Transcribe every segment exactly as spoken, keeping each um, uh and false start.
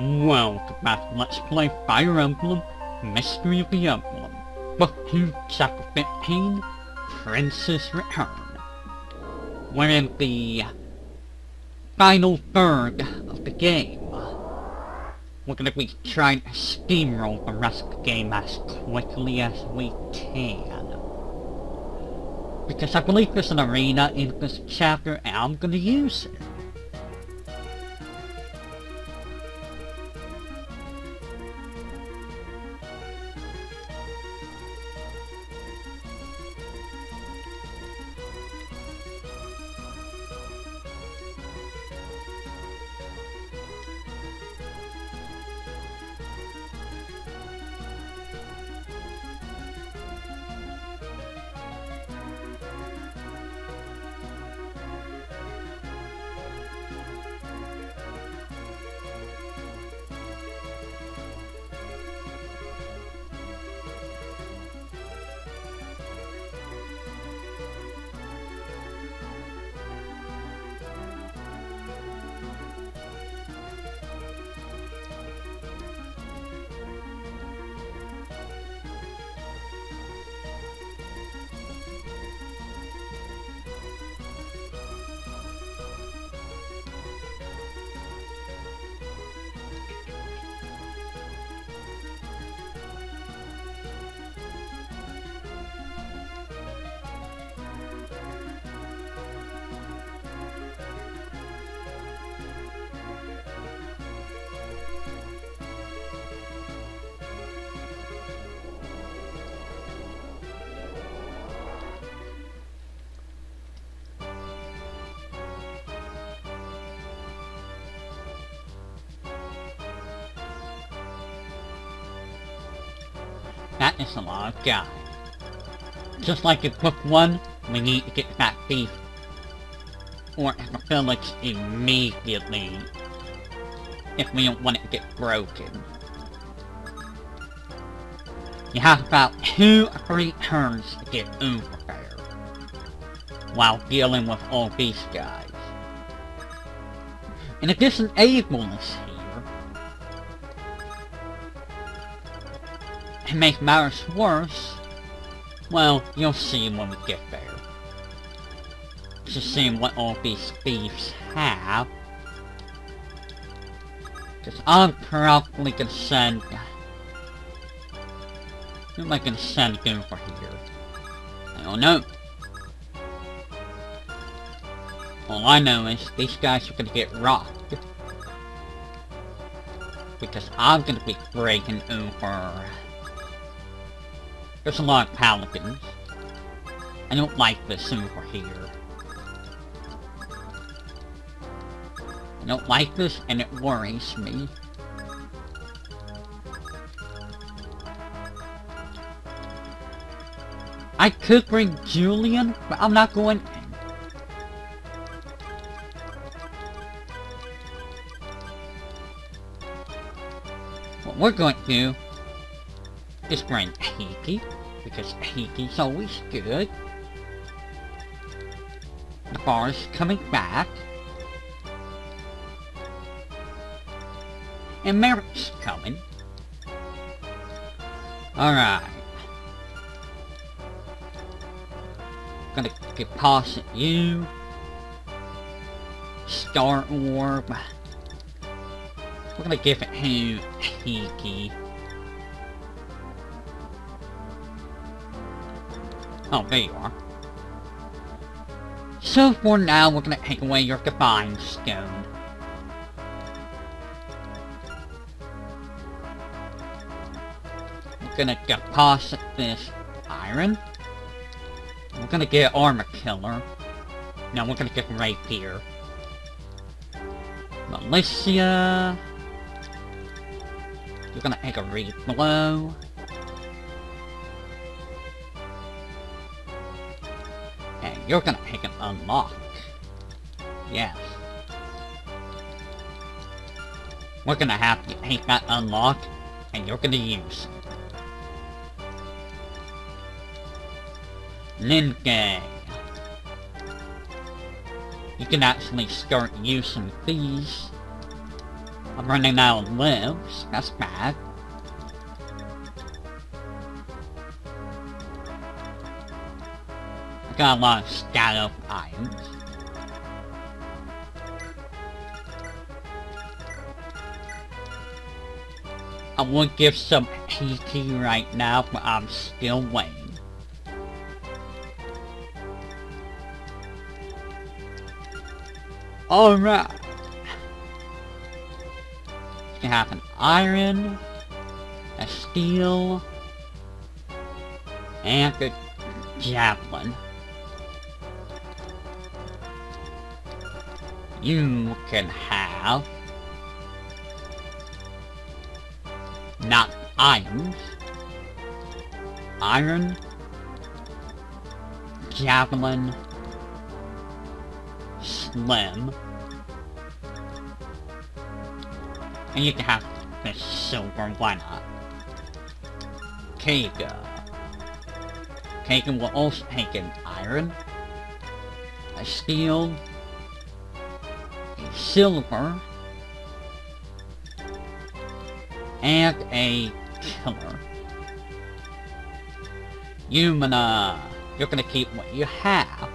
Welcome back to Let's Play Fire Emblem, Mystery of the Emblem, Book two, Chapter fifteen, Princess Return. We're in the final third of the game. We're gonna be trying to steamroll the rest of the game as quickly as we can, because I believe there's an arena in this chapter and I'm gonna use it. That is a lot of guys. Just like in book one, we need to get that thief or the village immediately if we don't want it to get broken. You have about two or three turns to get over there while dealing with all these guys. And if this is ableness here, to make matters worse, well, you'll see when we get there. Just seeing what all these thieves have, because I'm probably gonna send. Who am I gonna send over here? I don't know. All I know is these guys are gonna get rocked, because I'm gonna be breaking over. There's a lot of paladins. I don't like this over here. I don't like this and it worries me. I could bring Julian, but I'm not going in. What we're going to do is bring Tiki, because Tiki's always good. The bar is coming back. And Merrick's coming. Alright. Gonna get past at you. Star Orb. We're gonna give it to Tiki. Oh, there you are. So for now, we're gonna take away your divine stone. We're gonna deposit this iron. We're gonna get armor killer. Now we're gonna get rapier. Militia. You're gonna take a reed blow. You're gonna pick an unlock. Yes. We're gonna have to take that unlock, and you're gonna use it. Ninge. You can actually start using these I'm running out of lives. That's bad. I got a lot of scattered items. I would give some Tiki right now, but I'm still waiting. Alright! You can have an iron, a steel, and a javelin. You can have... not items. Iron, javelin, slim, and you can have this silver, why not? Kaga. Kaga will also take an iron, a steel, a silver, and a killer. Yumina, you're gonna keep what you have.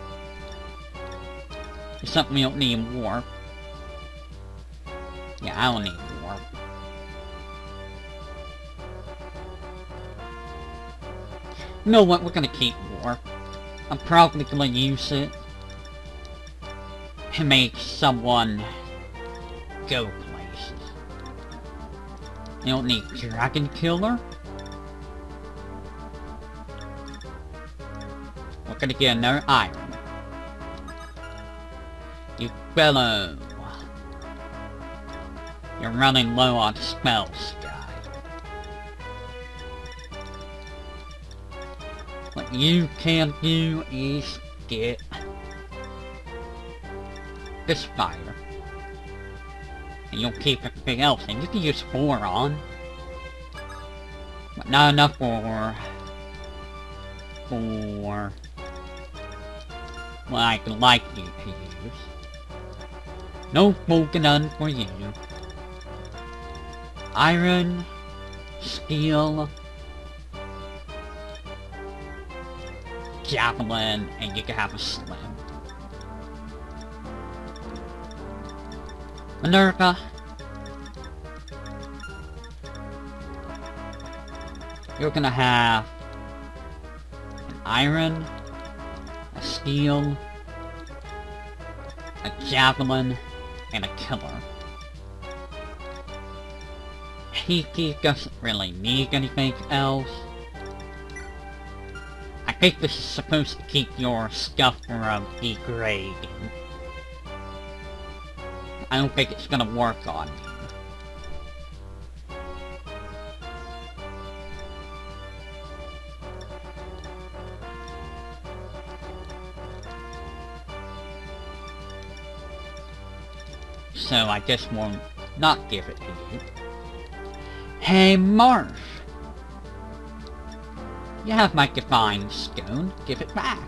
It's something you don't need warp. Yeah, I don't need warp. You know what? We're gonna keep warp. I'm probably gonna use it to make someone go places. You don't need Dragon Killer. We're gonna get another iron. You fellow, you're running low on spells, guy. What you can do is get this fire, and you'll keep everything else. And you can use four on, but not enough for for what I'd like you to use. No smoking on for you. Iron, steel, javelin, and you can have a slim. Minerva, you're gonna have an iron, a steel, a javelin, and a killer. Tiki doesn't really need anything else. I think this is supposed to keep your stuff from degrading. I don't think it's gonna work on you. So I guess we'll not give it to you. Hey Marth! You have my divine stone, give it back.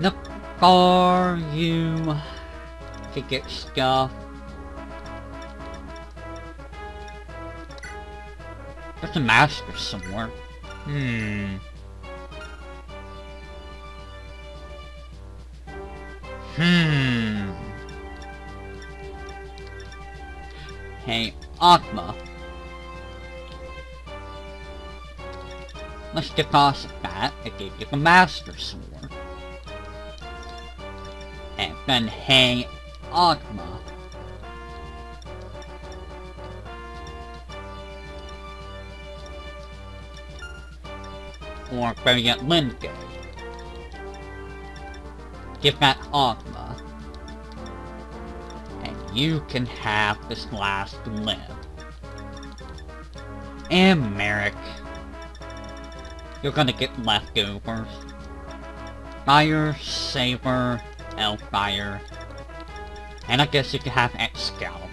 Look for you to get stuff. There's a master somewhere. Hmm. Hmm. Hey, Akma. Let's deposit that. I gave you the Master Sword. And then, hey, Akma. Or Brilliant Lingay. Give that Akma, and you can have this last limb. And Merrick, you're gonna get leftovers. Fire, Saber, Elfire, and I guess you can have Excalibur.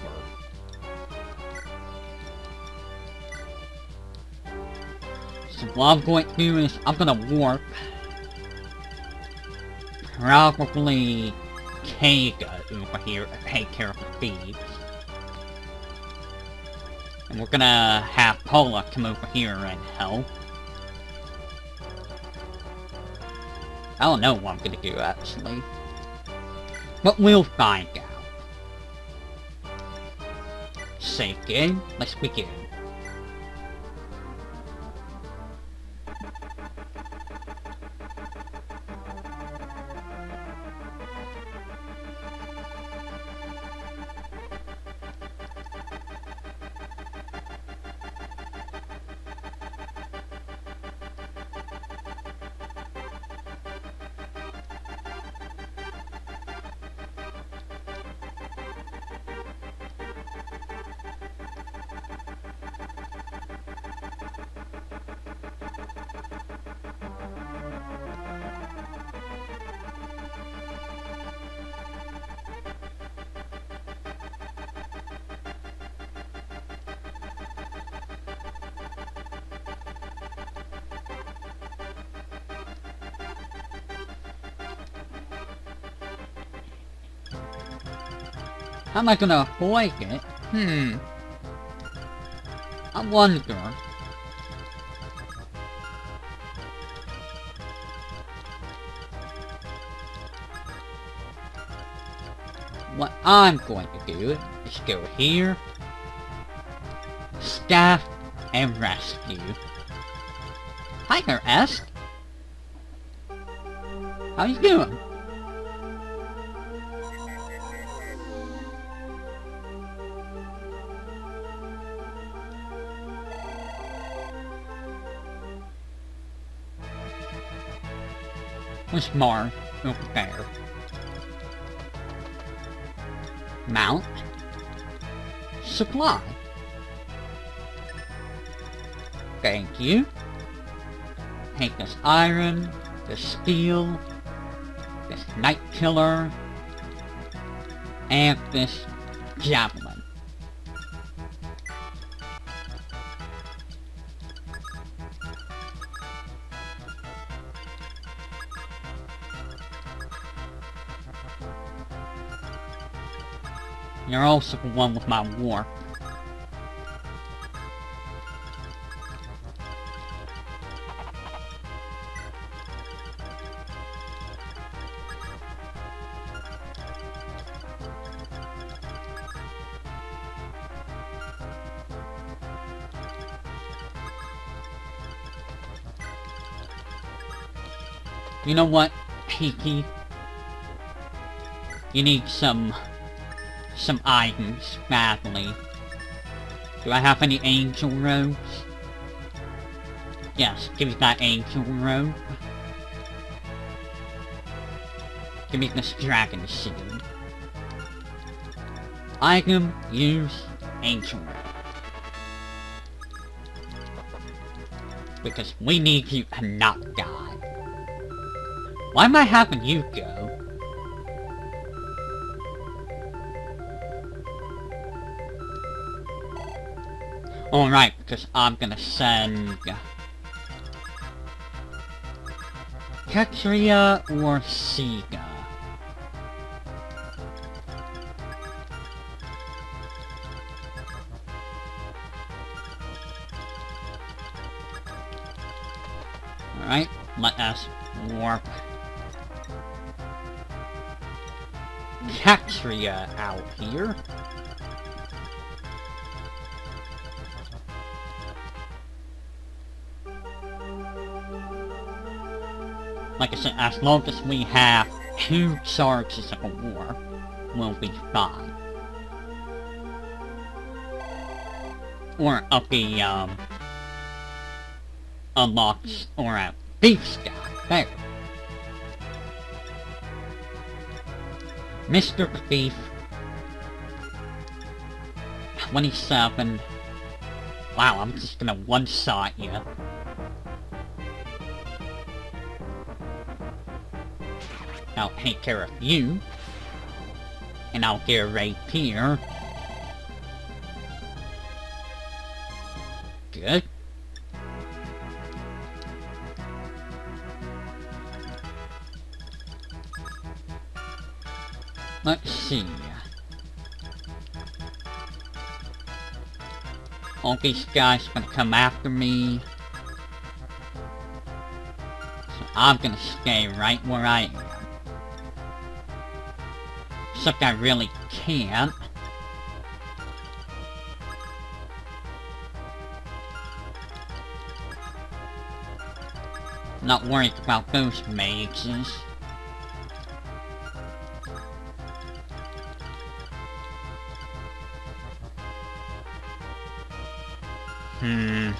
So what I'm going to do is I'm gonna warp. Probably Kaga over here to take care of the feed. And we're gonna have Paula come over here and help. I don't know what I'm gonna do, actually. But we'll find out. Say again, let's begin. How am I gonna avoid it? Hmm. I wonder. What I'm going to do is go here. Staff and rescue. Hi there, Est. How you doing? There's Marth over there. Mount. Supply. Thank you. Take this iron, this steel, this night killer, and this javelin. You're also the one with my war. You know what, Tiki? You need some... some items, badly. Do I have any angel robes? Yes, give me that angel robe. Give me this dragon seed. Item, use, angel robe. Because we need you to not die. Why am I having you go? Alright, because I'm gonna send... Ketria or Sega? Alright, let us warp... Ketria out here. Like I said, as long as we have two charges of a war, we'll be fine. Or up the, um... unlocks, or a beef scout, there. Mister Thief... twenty-seven... Wow, I'm just gonna one-shot you. I'll take care of you, and I'll get right here. Good. Let's see. All these guys gonna come after me. So I'm gonna stay right where I am. Except I really can't. Not worried about those mages. Hmm.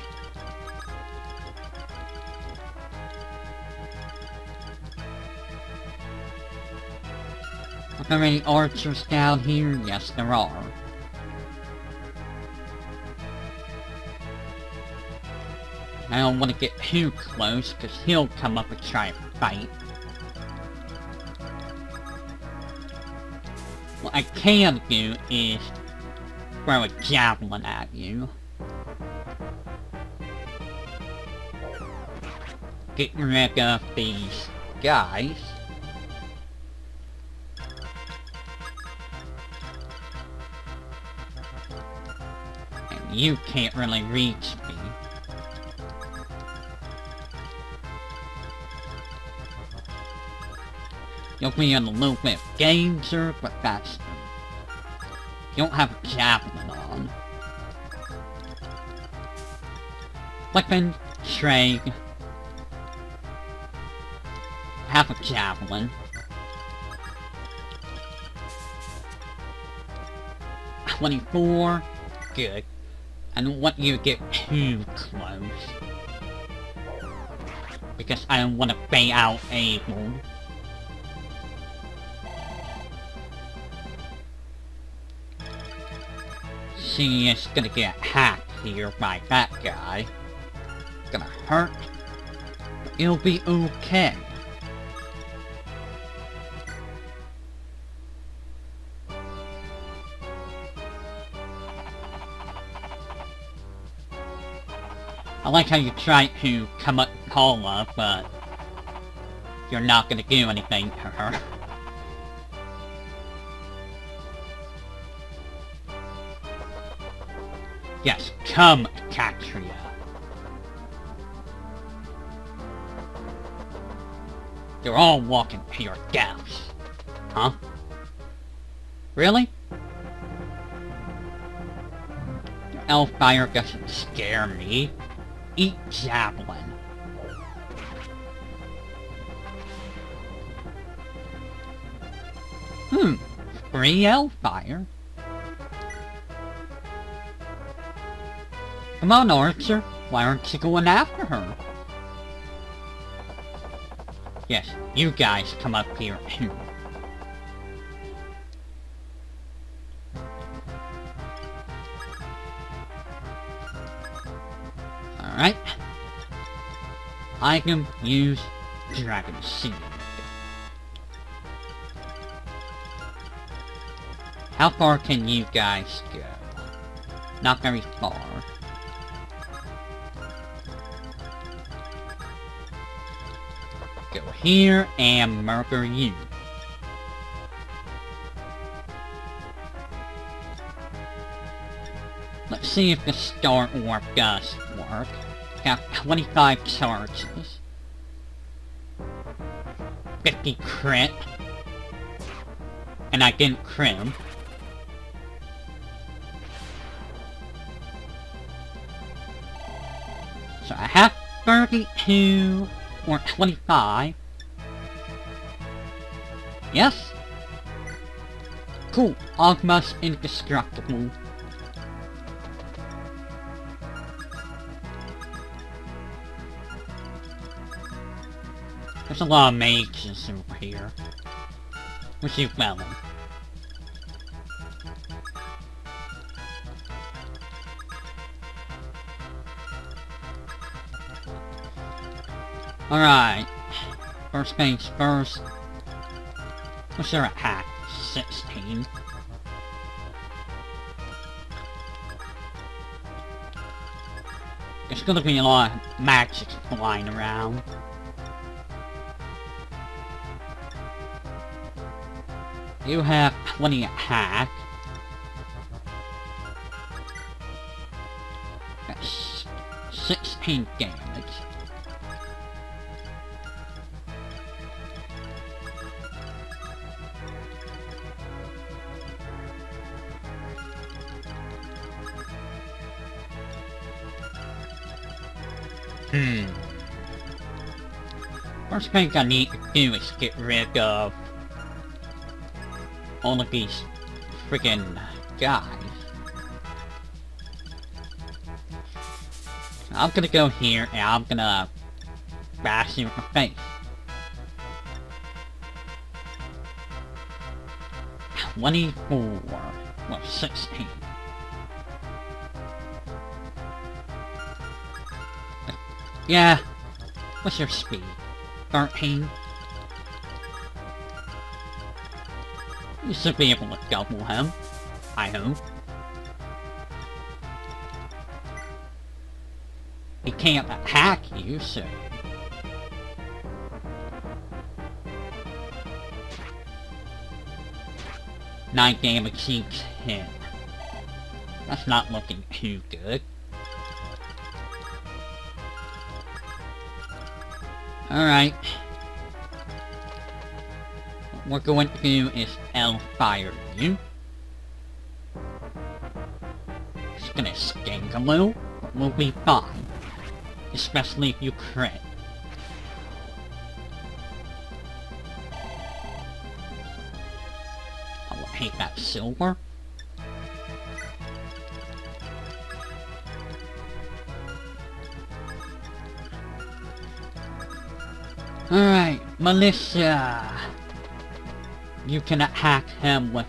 Are there any archers down here? Yes, there are. I don't want to get too close, because he'll come up and try and fight. What I can do is throw a javelin at you. Get rid of these guys. And you can't really reach me. You'll be in a little bit of danger, but that's... You don't have a javelin on. Weapon, trade... Have a javelin. twenty-four. Good. I don't want you to get too close. Because I don't want to bait out Abel. She is gonna get hacked here by that guy. It's gonna hurt. But it'll be okay. I like how you try to come up and call her, but you're not gonna do anything to her. Yes, come, Katria. You're all walking to your deaths. Huh? Really? Your Elfire doesn't scare me. Eat javelin. Hmm. Free Elfire. Come on, Archer. Why aren't you going after her? Yes, you guys come up here too. Alright. I can use Dragon Seed. How far can you guys go? Not very far. Go here and murder you. Let's see if the Star Orb does work. Got twenty-five charges. fifty crit. And I didn't crit him. So I have thirty-two or twenty-five. Yes? Cool. Ogma's indestructible. There's a lot of mages over here. Where's you fellow? Alright. First things first. What's your attack? sixteen. There's gonna be a lot of magic flying around. You have plenty of hack. That's sixteen damage. Hmm. First thing I need to do is get rid of all of these friggin' guys. I'm gonna go here and I'm gonna bash you in the face. twenty-four. Well, sixteen. Yeah. What's your speed? thirteen? You should be able to double him. I hope. He can't attack you, so... nine damage each hit. That's not looking too good. Alright. What we're going to do is L-fire you. Just gonna stink a little, but we'll be fine. Especially if you crit. I will take that silver. Alright, Melissa! You can attack him with...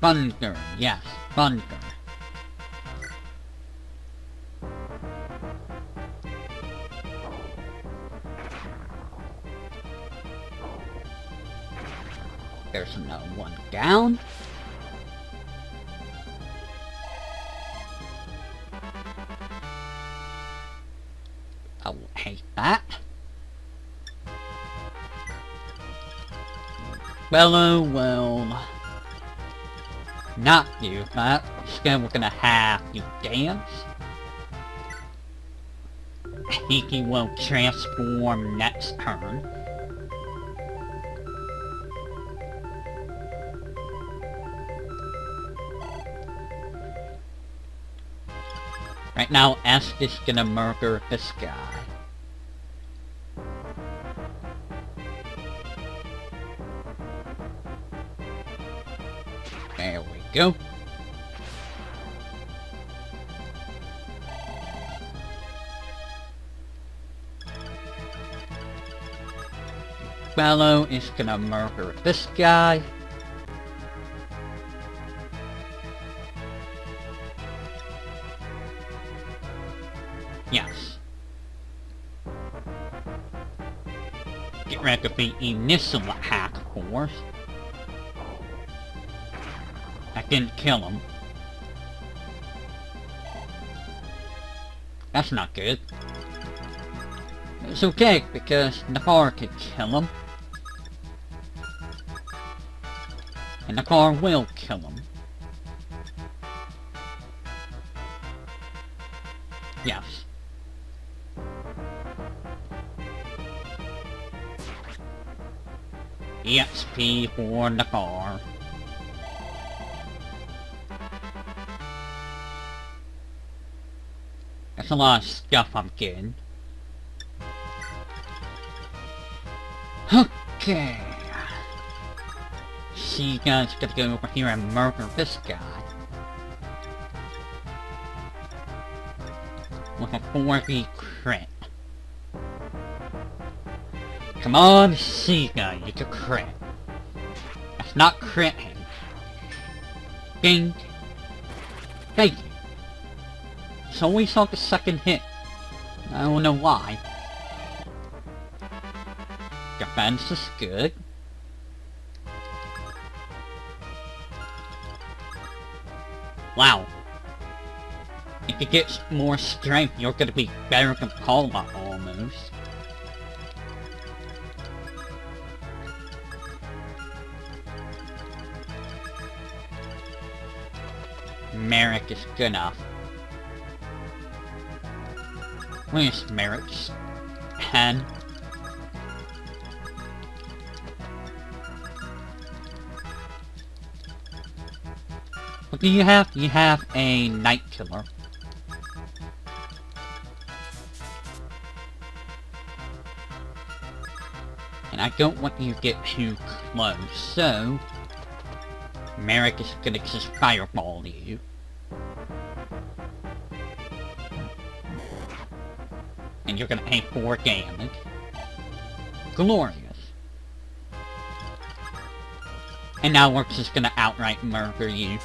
thunder, yes, thunder. There's another one down. I will hate that. Bello will not do that. Instead, we're gonna have you dance. Tiki will transform next turn. Right now, Est is gonna murder this guy. There we go. Bello is gonna murder this guy. Yes. Get rid of the initial hack, of course. That didn't kill him. That's not good. It's okay, because the car could kill him. And the car will kill him. Yes. E X P for the car. That's a lot of stuff I'm getting. Okay. So you guys gotta go over here and murder this guy. With a four D crit. Come on, Sega, you can crit. That's not critting. Ding. Thank you. It's always on the second hit. I don't know why. Defense is good. Wow. If you get more strength, you're gonna be better than Palma, almost. Merrick is good enough. Where's Merrick's pen? What do you have? You have a night killer. And I don't want you to get too close, so Merrick is gonna just fireball you. And you're gonna pay four damage. Glorious. And now we're just gonna outright murder you.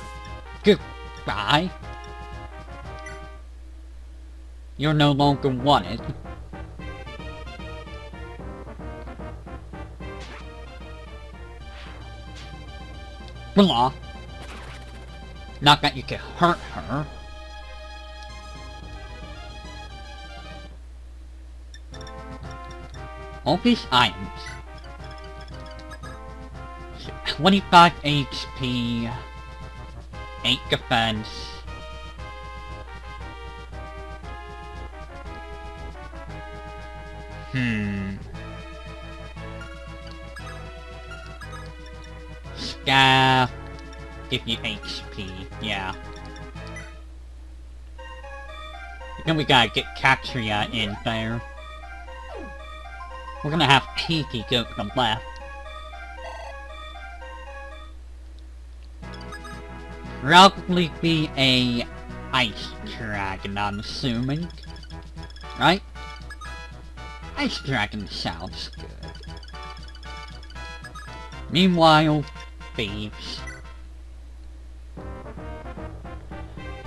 Goodbye. You're no longer wanted. Blah. Not that you can hurt her. All these items. So, twenty-five H P. eight defense. Hmm. Scaff. Give you H P. Yeah. Then we gotta get Katria in there. We're gonna have Tiki go to the left. Probably be a ice dragon, I'm assuming. Right? Ice dragon sounds good. Meanwhile, thieves.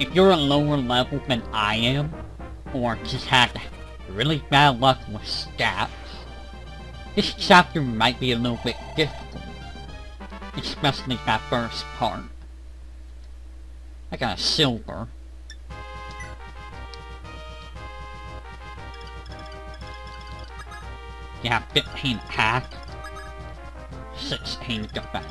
If you're a lower level than I am, or just had really bad luck with stats, this chapter might be a little bit difficult. Especially that first part. I got a silver. Yeah, fifteen hack. sixteen defense.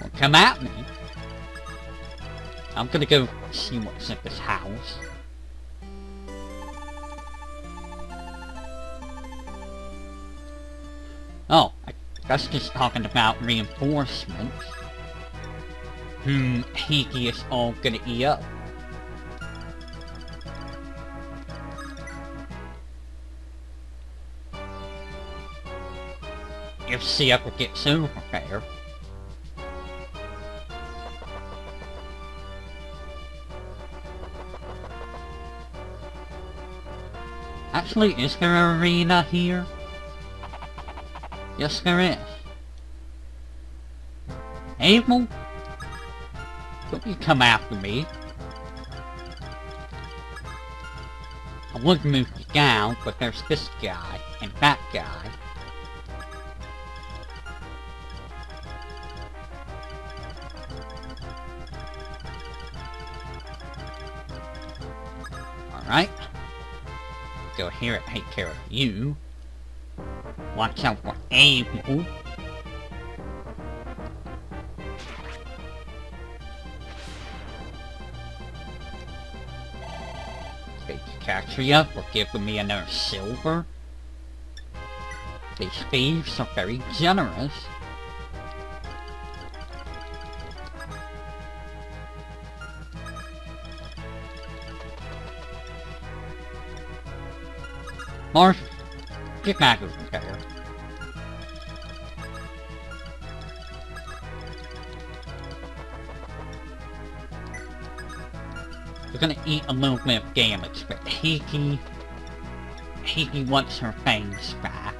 Well, come at me. I'm gonna go see what's in this house. Oh, I guess just talking about reinforcements. Hmm, Tiki is all gonna eat up. If she ever gets over there. Actually, is there an arena here? Yes, there is. Abel? Don't you come after me. I would move you down, but there's this guy, and that guy. Alright. Go here and take care of you. Watch out for Abel. Thank you, Katria, for giving me another silver. These thieves are very generous. Marth, get back over there. We're gonna eat a little bit of damage, but Tiki... Tiki wants her fangs back.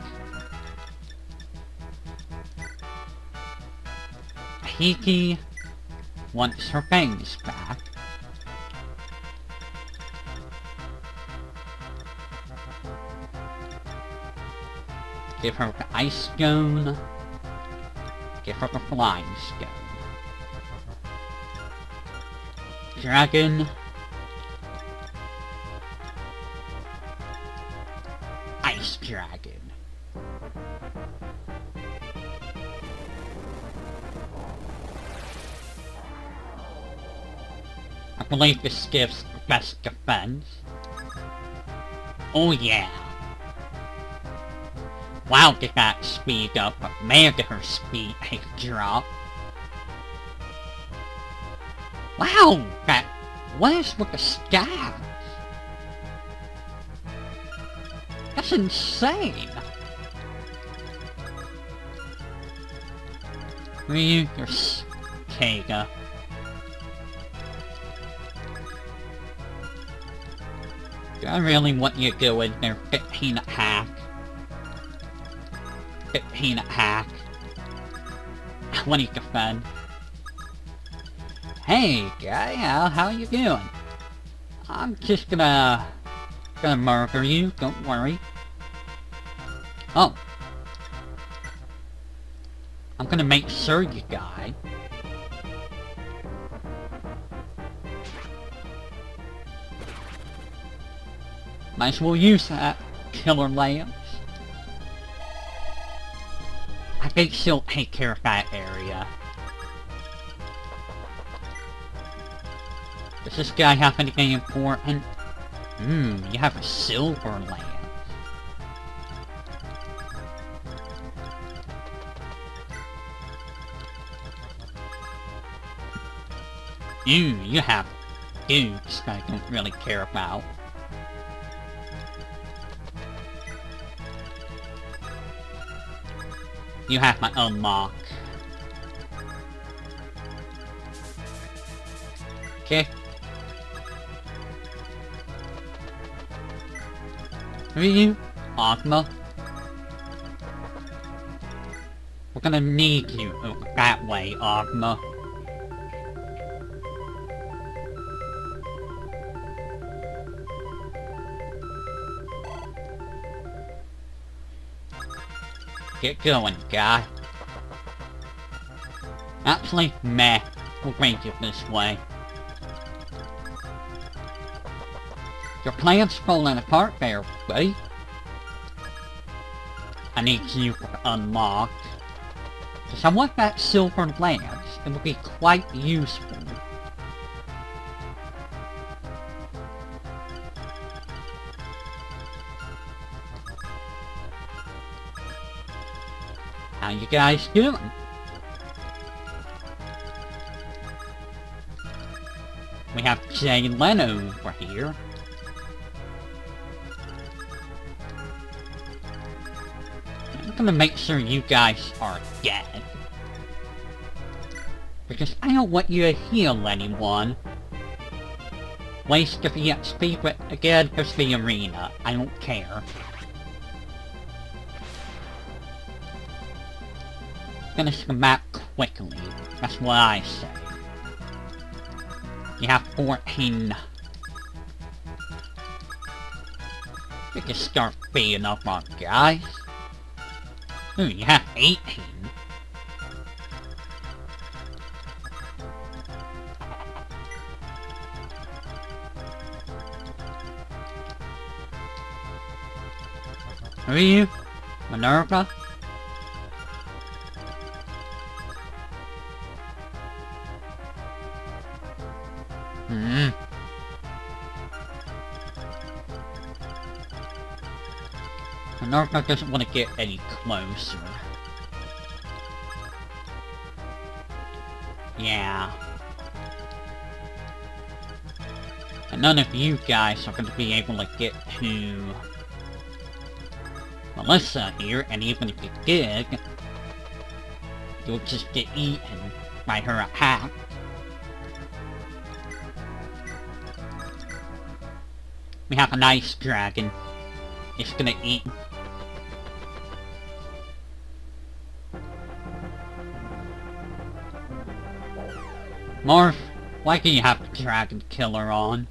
Tiki wants her fangs back. Give her the ice stone. Give her the flying stone. Dragon. Ice dragon. I believe this gives best defense. Oh yeah. Wow, did that speed up, but man did her speed a drop. Wow, that was with the stabs. That's insane. Leave your Kaga. I really want you to go in there, fifteen hack. fifteen hack. I want you to defend. Hey, guy, how, how you doing? I'm just gonna... gonna murder you, don't worry. Oh. I'm gonna make sure you die. Might as well use that killer lamps. I think she'll take care of that area. Does this guy have anything important? Hmm, you have a silver lamp. Mmm, you have dudes that I don't really care about. You have my own mark. Okay. Who are you? Ogma. We're gonna need you that way, Ogma. Get going, guy. Actually, meh. We'll bring you this way. Your plan's falling apart there, buddy. I need you to unlock. Because I want that silver lance. It will be quite useful. How you guys doing? We have Jay Leno over here. I'm gonna make sure you guys are dead. Because I don't want you to heal anyone. Waste of the X P, but again, there's the arena. I don't care. Finish the map quickly. That's what I say. You have fourteen. You can start beating up on guys. Ooh, you have eighteen. Who are you? Minerva? Minerva doesn't want to get any closer. Yeah. And none of you guys are going to be able to get to Melissa here, and even if you did, you'll just get eaten by her attack. We have an ice dragon. It's gonna eat. Marth, why can you have the dragon killer on?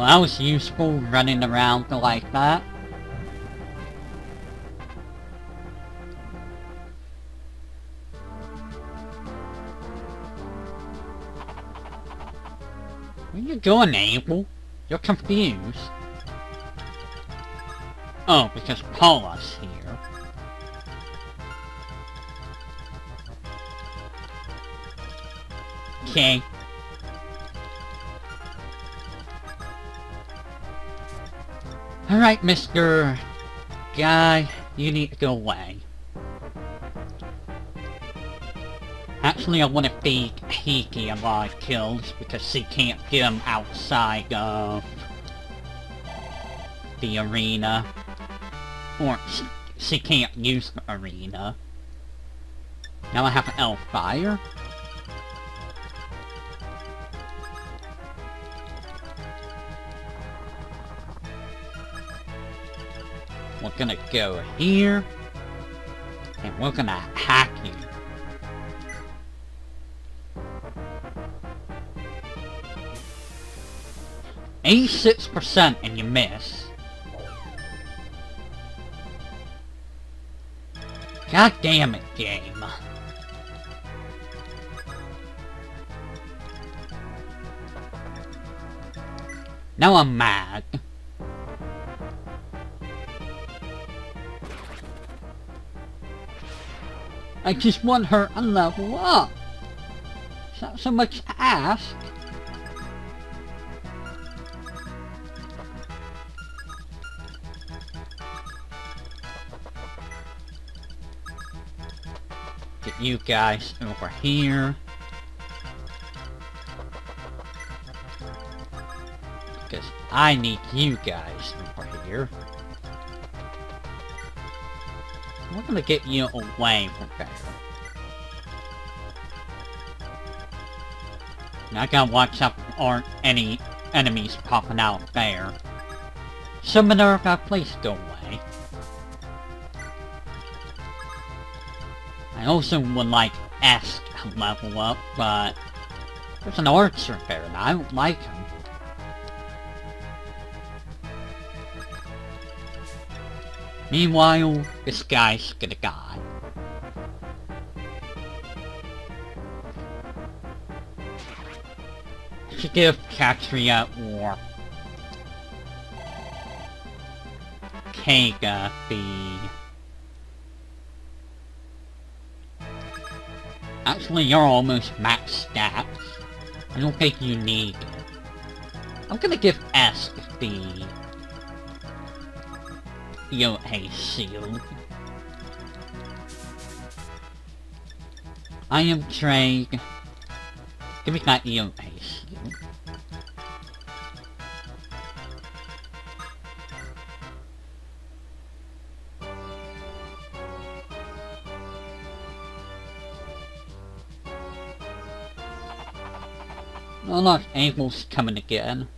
Well, that was useful, running around like that. Where are you going, Abel? You're confused. Oh, because Paula's here. Okay. Alright, Mister Guy, you need to go away. Actually, I want to feed Tiki a lot of kills because she can't get him outside of the arena. Or she can't use the arena. Now I have an elf fire. We're gonna go here, and we're gonna hack you. eighty-six percent and you miss. God damn it, game. Now I'm mad. I just want her to level up. It's not so much to ask. Get you guys over here. Because I need you guys over here. We're gonna get you away from there. Now I gotta watch out there aren't any enemies popping out there. Summoner, if I please go away. I also would like Est to level up, but there's an archer there and I don't like him. Meanwhile, this guy's gonna die. I should give Katria or Kaga the... Actually, you're almost max stats. I don't think you need it. I'm gonna give Est the... Iote's Shield. I am Trade. Give me that Iote's Shield. Oh look, Abel's coming again.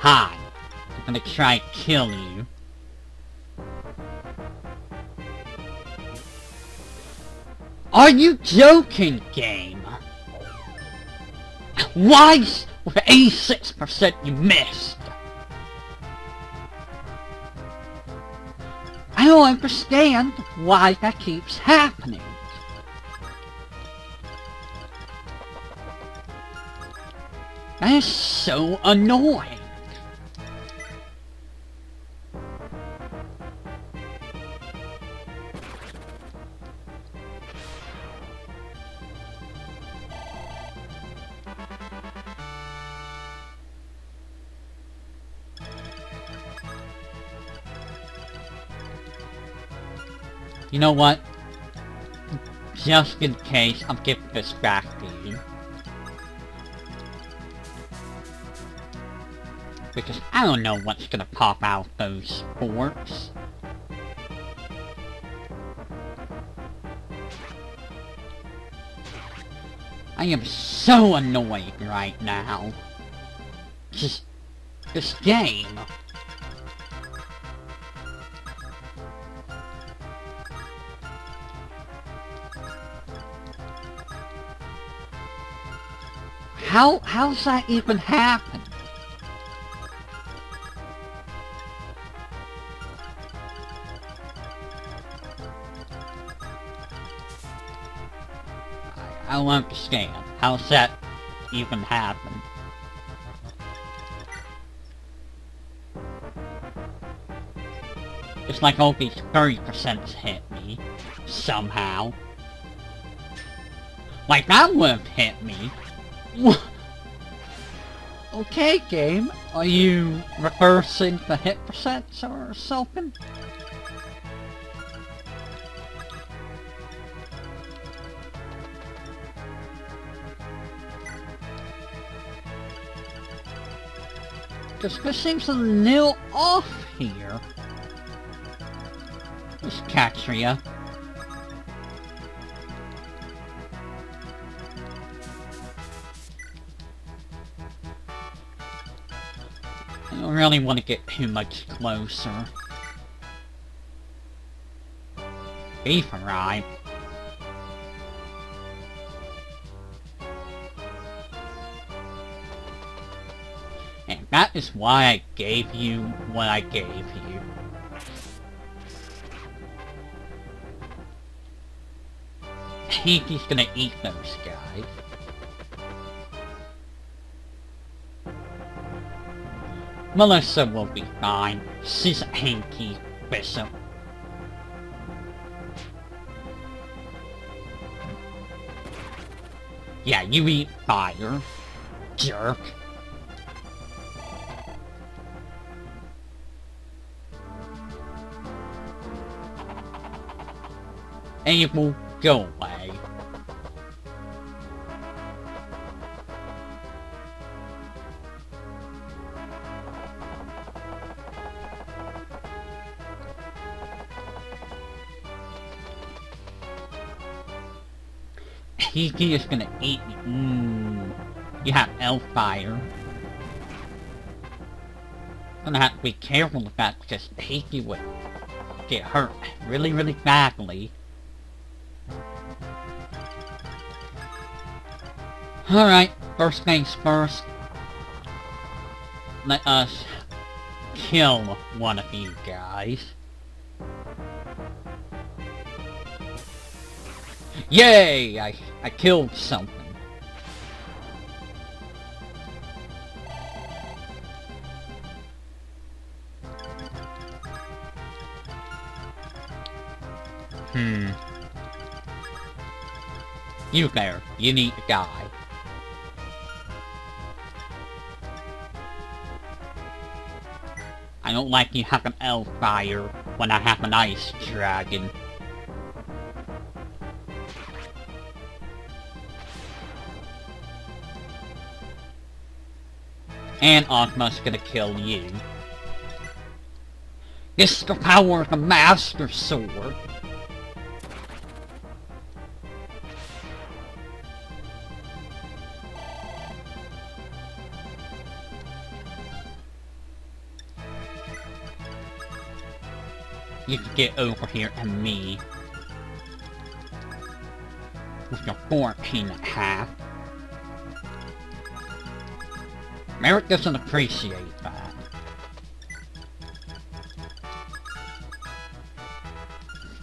Hi, I'm gonna try to kill you. Are you joking, game? Why with eighty-six percent you missed? I don't understand why that keeps happening. That is so annoying. You know what? Just in case, I'm giving this back to you. Because I don't know what's gonna pop out those forks. I am so annoyed right now. Just... this game. How, how's that even happen? I don't understand. How's that even happen? It's like all these thirty percents hit me, somehow. Like that would've hit me. What? Okay, game, are you reversing the hit percents or something? Because this seems a little off here. This Catria. I don't really want to get too much closer. Beef arrived. And that is why I gave you what I gave you. Tiki's gonna eat those guys. Melissa will be fine. She's a hanky bishop. Yeah, you eat fire, jerk. Abel, go away. Tiki is gonna eat you. Mm. You have elf fire. Gonna have to be careful with that because Tiki would get hurt really, really badly. Alright, first things first. Let us kill one of you guys. Yay! I, I killed something. Hmm. You there, you need to die. I don't like you have an elf fire when I have an ice dragon. And Ozma's gonna kill you. It's the power of the Master Sword. You can get over here to me. With your fourteen and a half. Merrick doesn't appreciate that.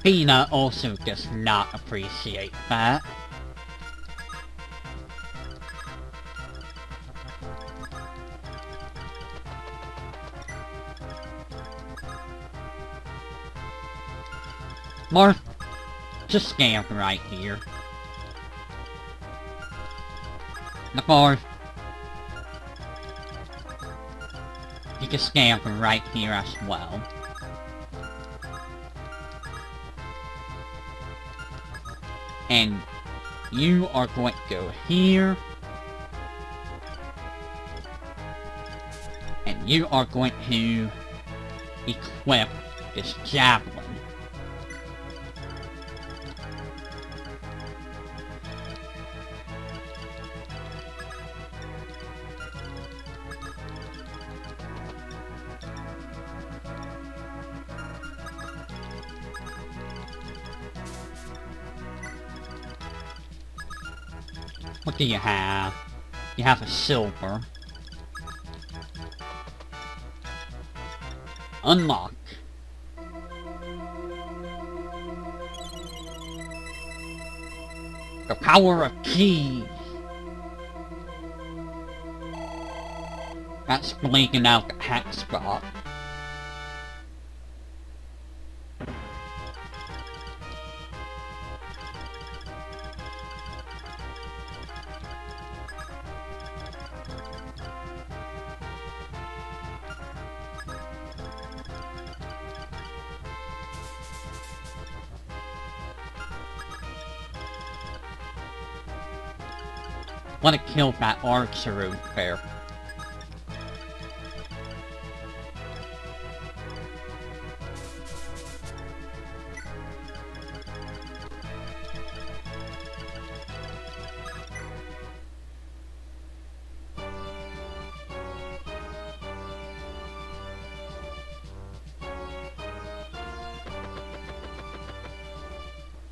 Fina also does not appreciate that. Marth, just stand right here. Now, Marth, you can stand right here as well. And you are going to go here. And you are going to equip this javelin. What do you have? You have a silver. Unlock. The power of keys. That's blinking out the hack spot. Wanna kill that archer out there.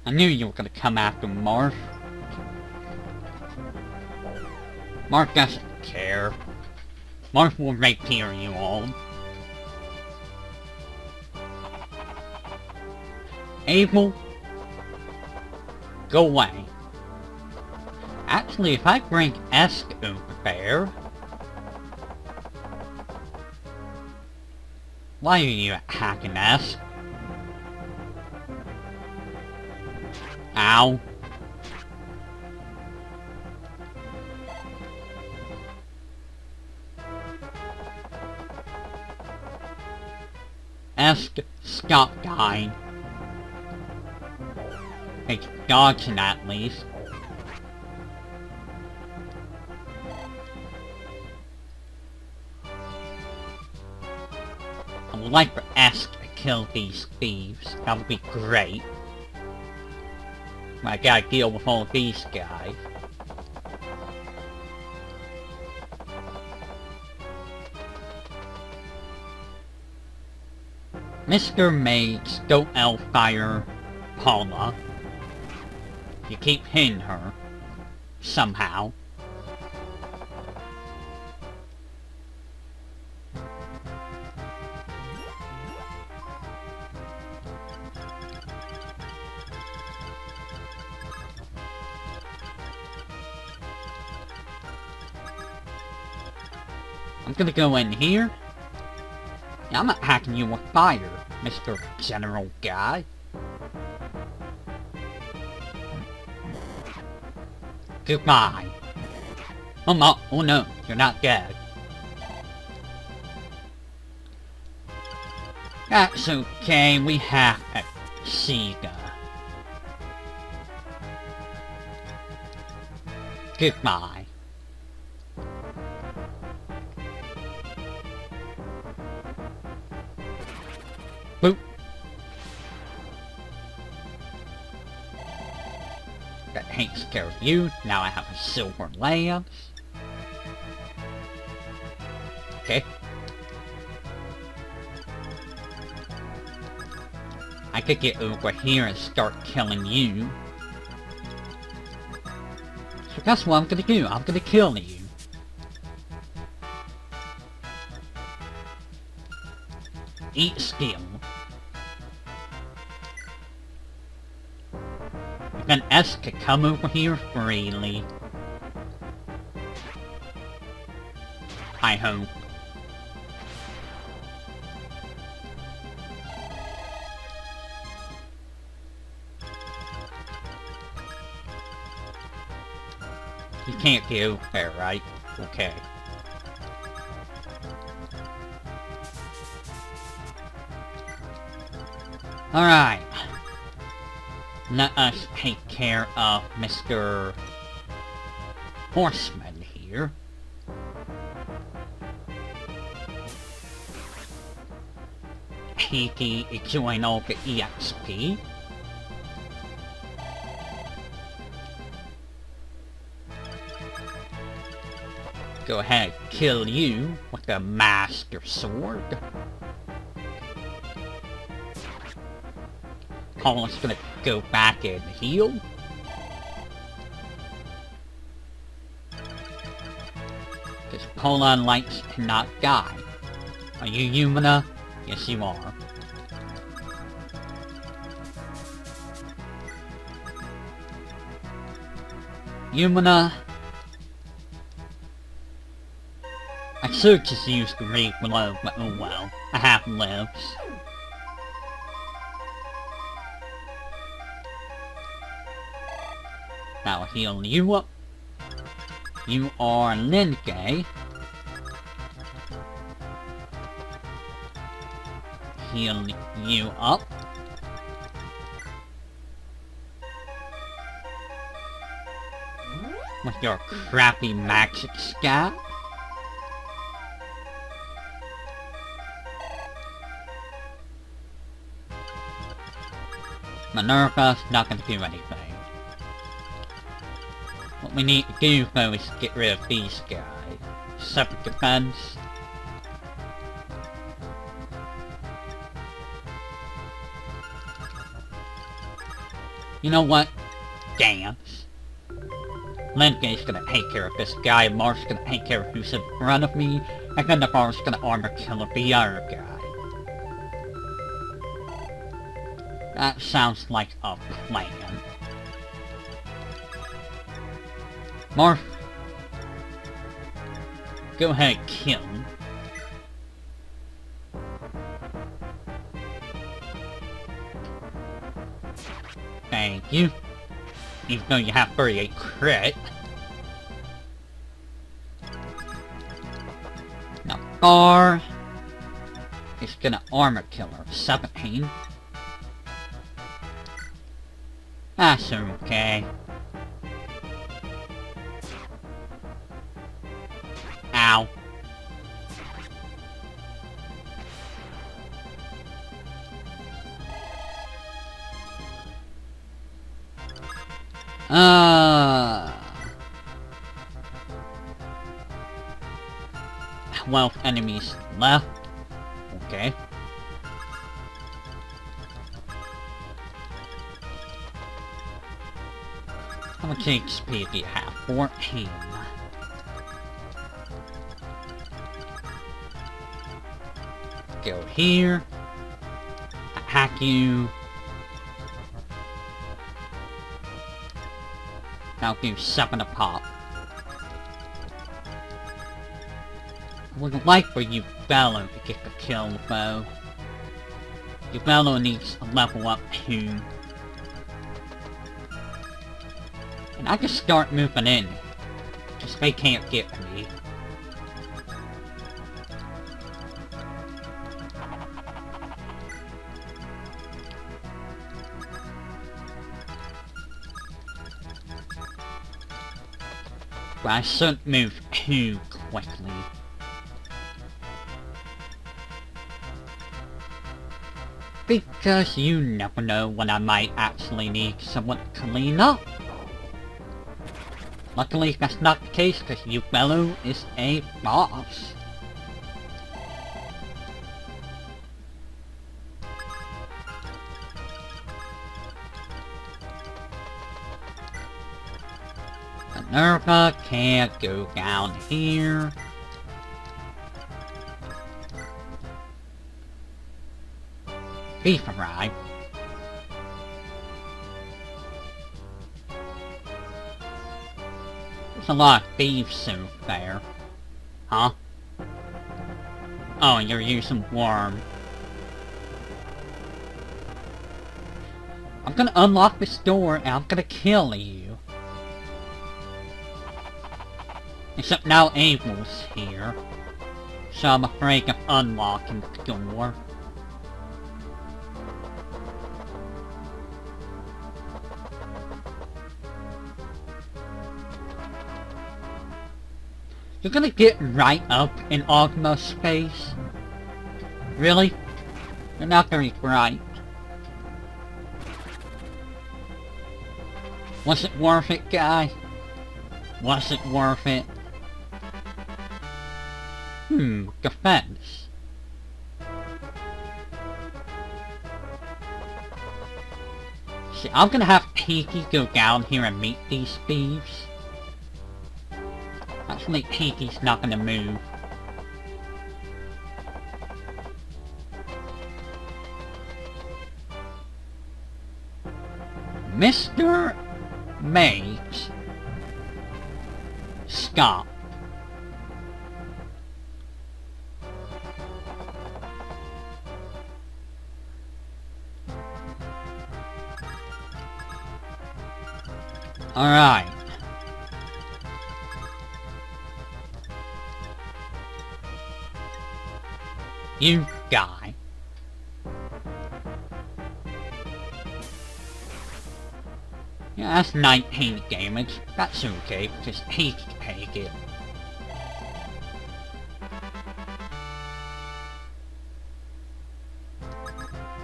I knew you were gonna come after Marth. Marth doesn't care. Marth will rapier you all. Abel, go away. Actually, if I bring Est over there, why are you hacking Est? Ow. Est, stop dying. It's dodging at least. I would like for Est to kill these thieves. That would be great. I gotta deal with all these guys. Mister Mage, don't Elfire Paula. You keep hitting her. Somehow. I'm gonna go in here. Yeah, I'm not hacking you with fire, Mister General Guy. Goodbye. Oh, no, oh no, you're not dead. That's okay, we have a Sega. Goodbye. Boop. That takes care of you. Now I have a silver lance. Okay. I could get over here and start killing you. So that's what I'm gonna do. I'm gonna kill you. Eat skill. An S could come over here freely. I hope. You can't get over there, right? Okay. Alright. Let us take care of Mister Horseman here. Tiki is doing all the E X P. Go ahead, kill you with the Master Sword. Paul's gonna go back and heal. Colon lights cannot die. Are you Yumina? Yes, you are. Yumina... I should just use the read below, but oh well. I have lives. That will heal you up. You are Ninke. Heal you up. With your crappy magic scat. Minerva's not gonna do anything. What we need to do though is get rid of these guys. Separate defense. You know what? Dance. Lindgay's gonna take care of this guy, Marth's gonna take care of who's in front of me, and then the bar's gonna armor kill the other guy. That sounds like a plan. Marth, go ahead and kill him. Thank you. Even though you have thirty-eight crit. Now Bar is gonna armor kill her. seventeen. That's okay. Ow. Uh. twelve enemies left. Okay. How much H P do you have? fourteen. Go here. Attack you. I'll do seven a pop. I would like for you Bello to get the kill though. Your Bello needs to level up too. And I just start moving in, because they can't get me. But I shouldn't move too quickly. Because you never know when I might actually need someone to clean up. Luckily, that's not the case, because you fellow is a boss. Minerva can't go down here. Beef arrived. There's a lot of thieves in there. Huh? Oh, you're using worm. I'm gonna unlock this door and I'm gonna kill you. Except now Abel's here. So I'm afraid of unlocking the door. You're gonna get right up in Ogma's space? Really? You're not very bright. Was it worth it, guy? Was it worth it? Hmm, defense. See, I'm gonna have Tiki go down here and meet these thieves. Unfortunately, Tiki's not gonna move. Mister Mage, stop. Alright. You die. Yeah, that's nineteen damage. That's okay, just hate to take it.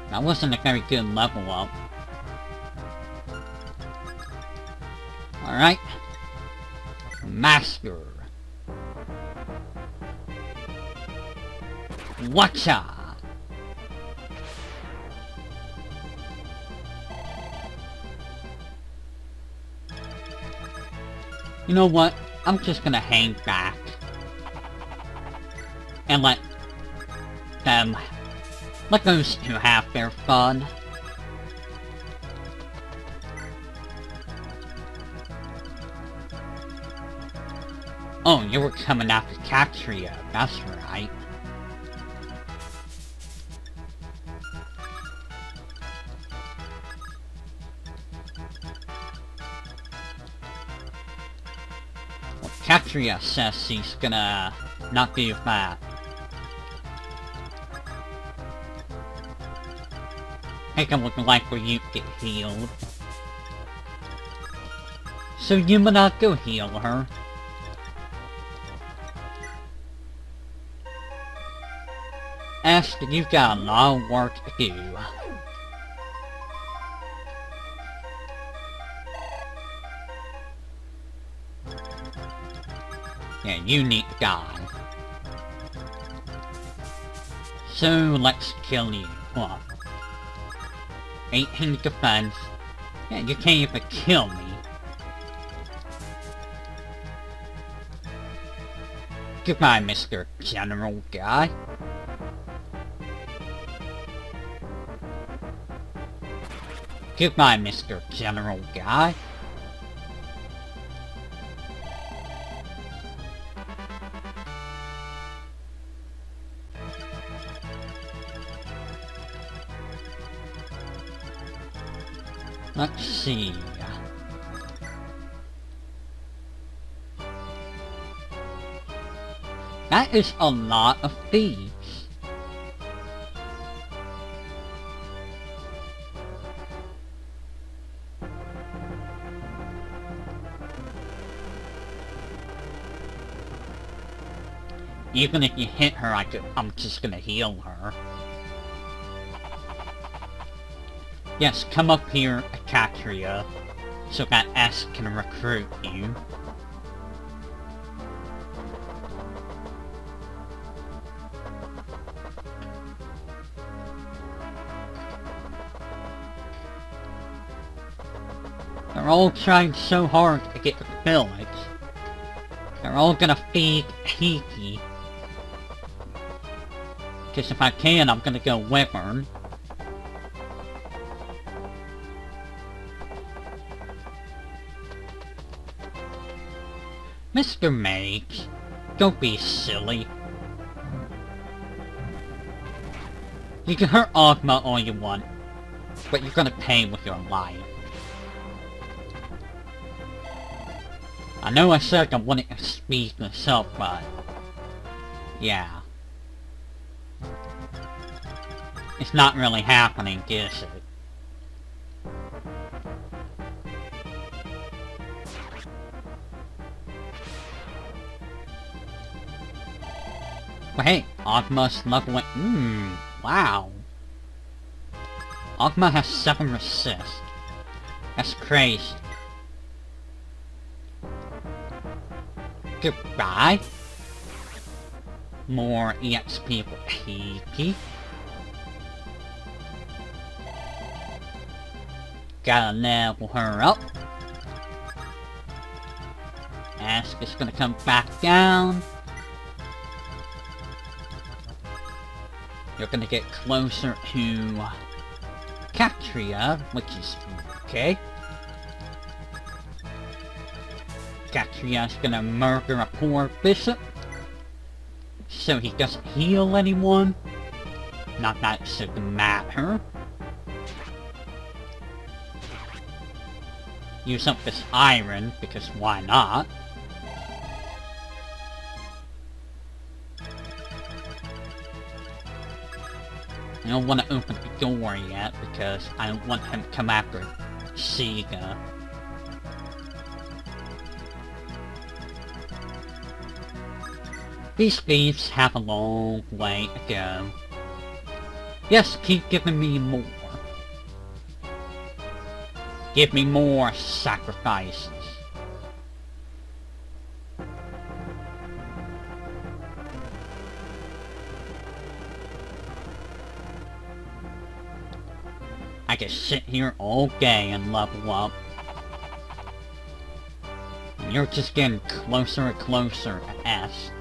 That wasn't a very good level up. Alright. Master. Watcha! You know what? I'm just gonna hang back. And let them... let those two have their fun. Oh, you were coming after Katria, that's right. Well, Katria says she's gonna not be bad. Take a look like where you get healed. So you may not go heal her. Est, you've got a lot of work to do. Yeah, you need to die. So, let's kill you. What? eighteen defense. Yeah, you can't even kill me. Goodbye, Mister General Guy. Goodbye, Mister General Guy. Let's see. That is a lot of thieves. Even if you hit her, I could, I'm just gonna heal her. Yes, come up here, Akatria, so that S can recruit you. They're all trying so hard to get the village. They're all gonna feed Tiki. Because if I can, I'm gonna go Wyvern. Mister Mage, don't be silly. You can hurt Ogma all you want, but you're gonna pay with your life. I know I said I wanted to speak myself, but... yeah. It's not really happening, is it? Well, hey, Ogma's level. Mmm, wow. Ogma has seven resist. That's crazy. Goodbye. More E X P for Tiki. Gotta level her up. And Yes, it's gonna come back down. You're gonna get closer to Catria, which is okay. Catria's gonna murder a poor bishop, so he doesn't heal anyone. Not that it should matter. Use up this iron, because why not? I don't want to open the door yet, because I don't want him to come after Sega. These thieves have a long way to go. Yes, keep giving me more. Give me more sacrifices. I can sit here all day and level up. And you're just getting closer and closer to Est.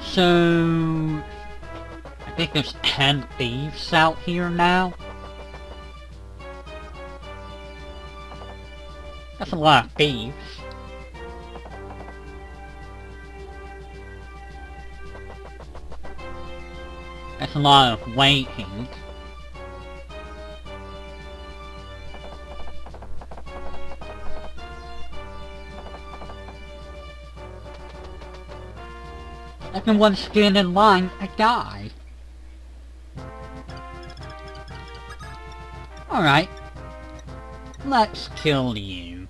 So, I think there's ten thieves out here now. That's a lot of thieves. That's a lot of waiting. Everyone's standing in line, I die. Alright. Let's kill you.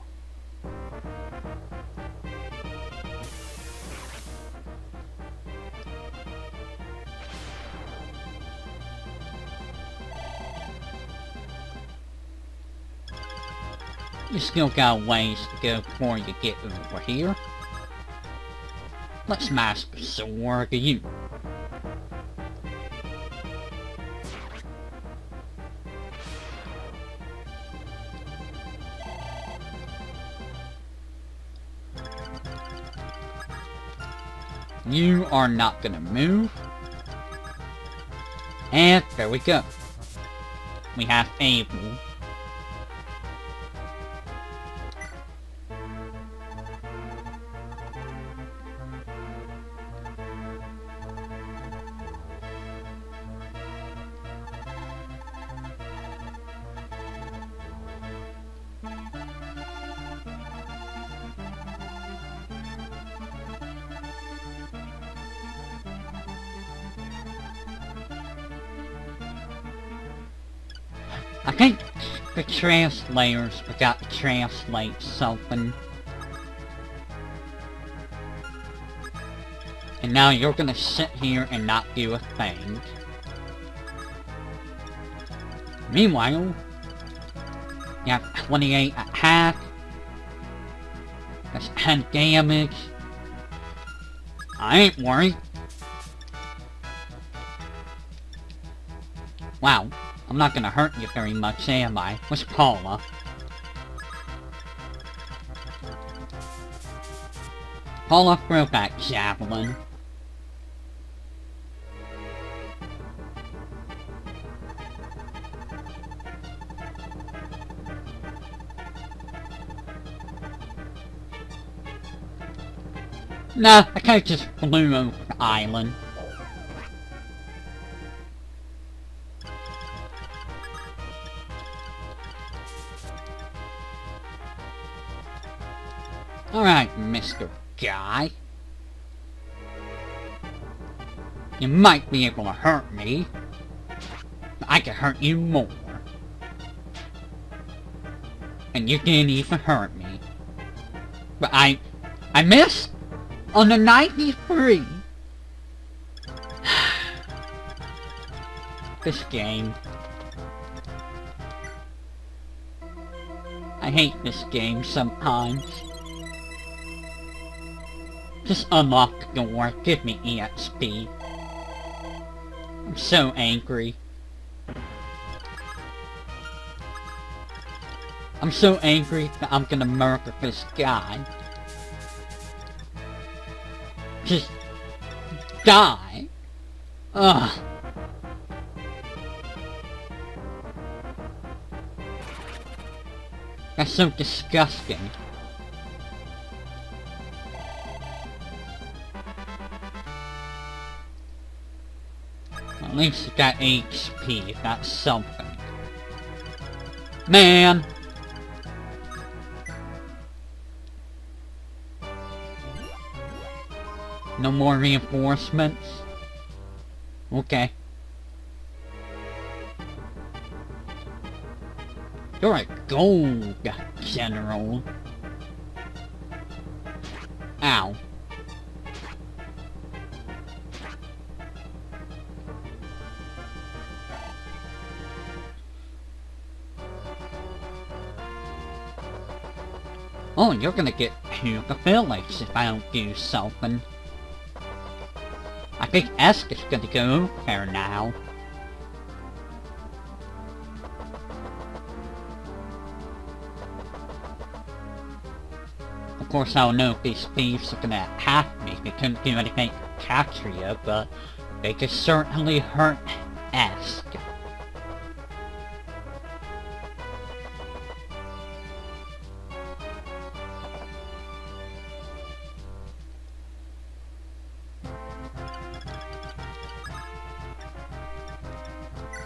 You still got ways to go before you get over here. Let's smash the sword to you. You are not gonna move. And there we go. We have Abel. I think the translators forgot to translate something. And now you're gonna sit here and not do a thing. Meanwhile, you have twenty-eight attack. That's ten damage. I ain't worried. Wow. I'm not gonna hurt you very much, am I? What's Paula? Paula, throw that javelin. Nah, I kinda just flew over the island. Alright, Mister Guy. You might be able to hurt me, but I can hurt you more. And you can't even hurt me. But I... I missed on the ninety-three! This game. I hate this game sometimes. Just unlock the door, give me E X P. I'm so angry. I'm so angry that I'm gonna murder this guy. Just die. Ugh. That's so disgusting. At least it got H P, that's something. Man! No more reinforcements? Okay. You're a gold general. Ow. Oh, you're gonna get to the village if I don't do something. I think Est is gonna go there now. Of course, I don't know if these thieves are gonna attack me. They couldn't do anything to capture you, but they could certainly hurt Est.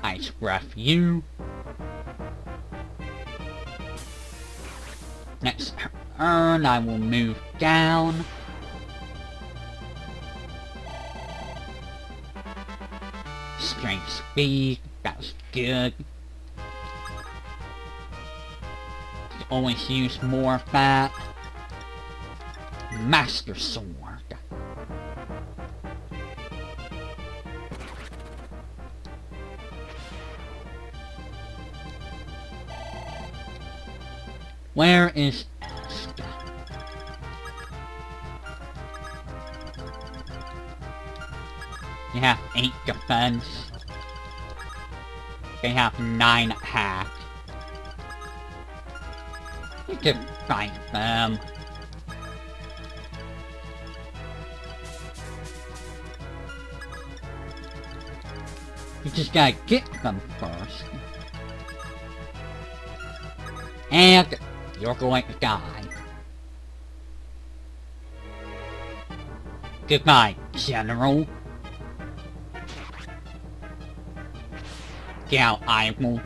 Ice breath you. Next turn I will move down. Strength speed, that was good. Could always use more of that. Master sword. Where is Est? You have eight defense. They have nine attack. You can fight them. You just gotta get them first. And you're going to die. Goodbye, General. Get out, Ivan.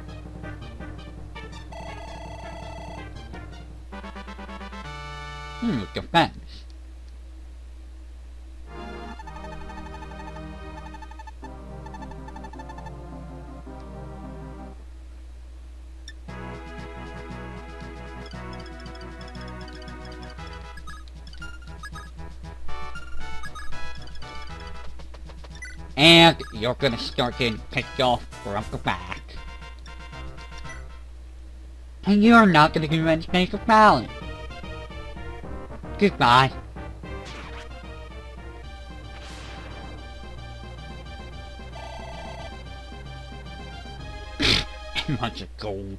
Hmm, defense. And you're gonna start getting picked off from the back. And you're not gonna do anything about it. Goodbye. Bunch of gold.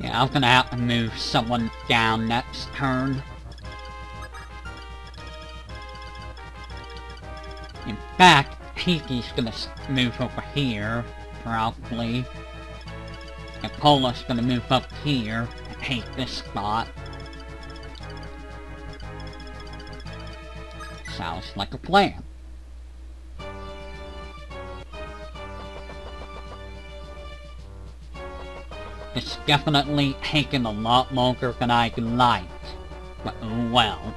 Yeah, I'm gonna have to move someone down next turn. In fact, Tiki's gonna move over here, probably. And Pola's gonna move up here and take this spot. Sounds like a plan. It's definitely taking a lot longer than I like, but well.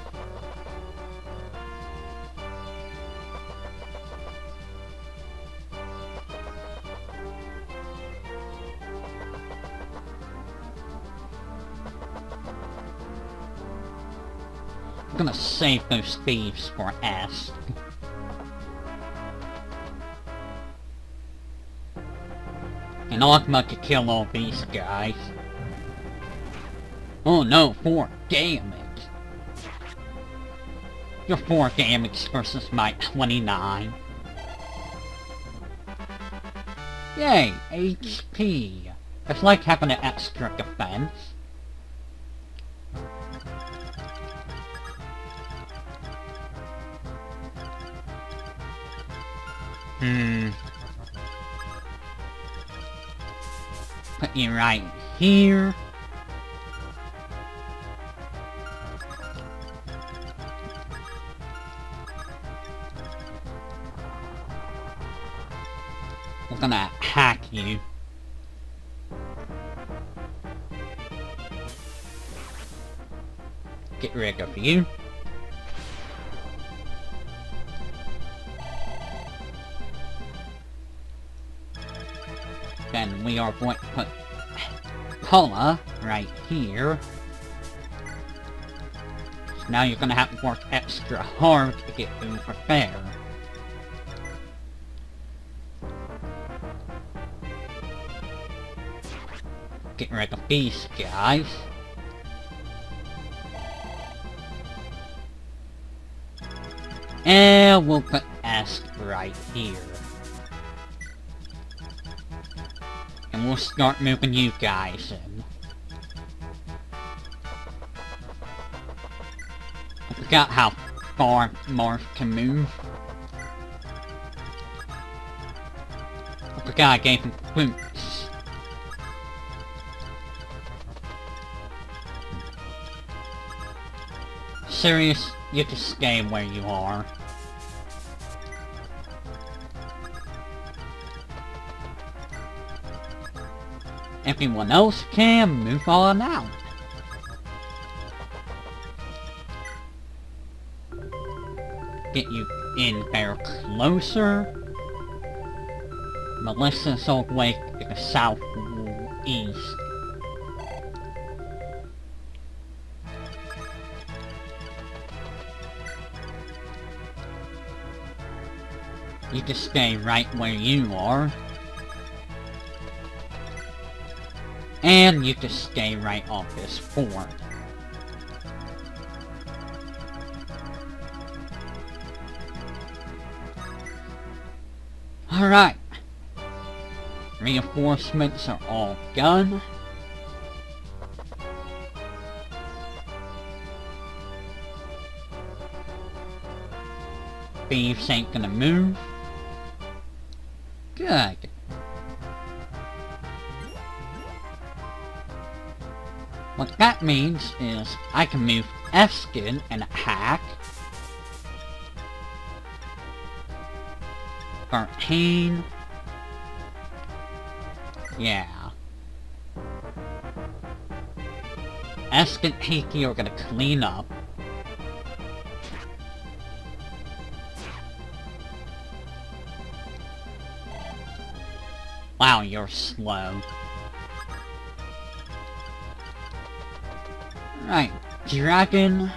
I'm gonna save those thieves for Est. not about to kill all these guys. Oh no, four damage. Your four damage versus my twenty-nine. Yay, H P. It's like having an extra defense. Hmm. Put you right here. We're gonna hack you. Get rid of you. Then we are going to put Cola right here. So now you're gonna have to work extra hard to get over there. Get rid of these guys. And we'll put Est right here. And we'll start moving you guys in. I forgot how far Marth can move. I forgot I gave him boots. Serious, you just stay where you are. Everyone else can move on out. Get you in there closer. Melissa's all the way to the south east. You just stay right where you are. And you just stay right off this board. Alright. Reinforcements are all done. Thieves ain't gonna move. Good. What that means is I can move Eskin and hack. thirteen. Yeah. Est and Tiki are gonna clean up. Wow, you're slow. Right, dragon,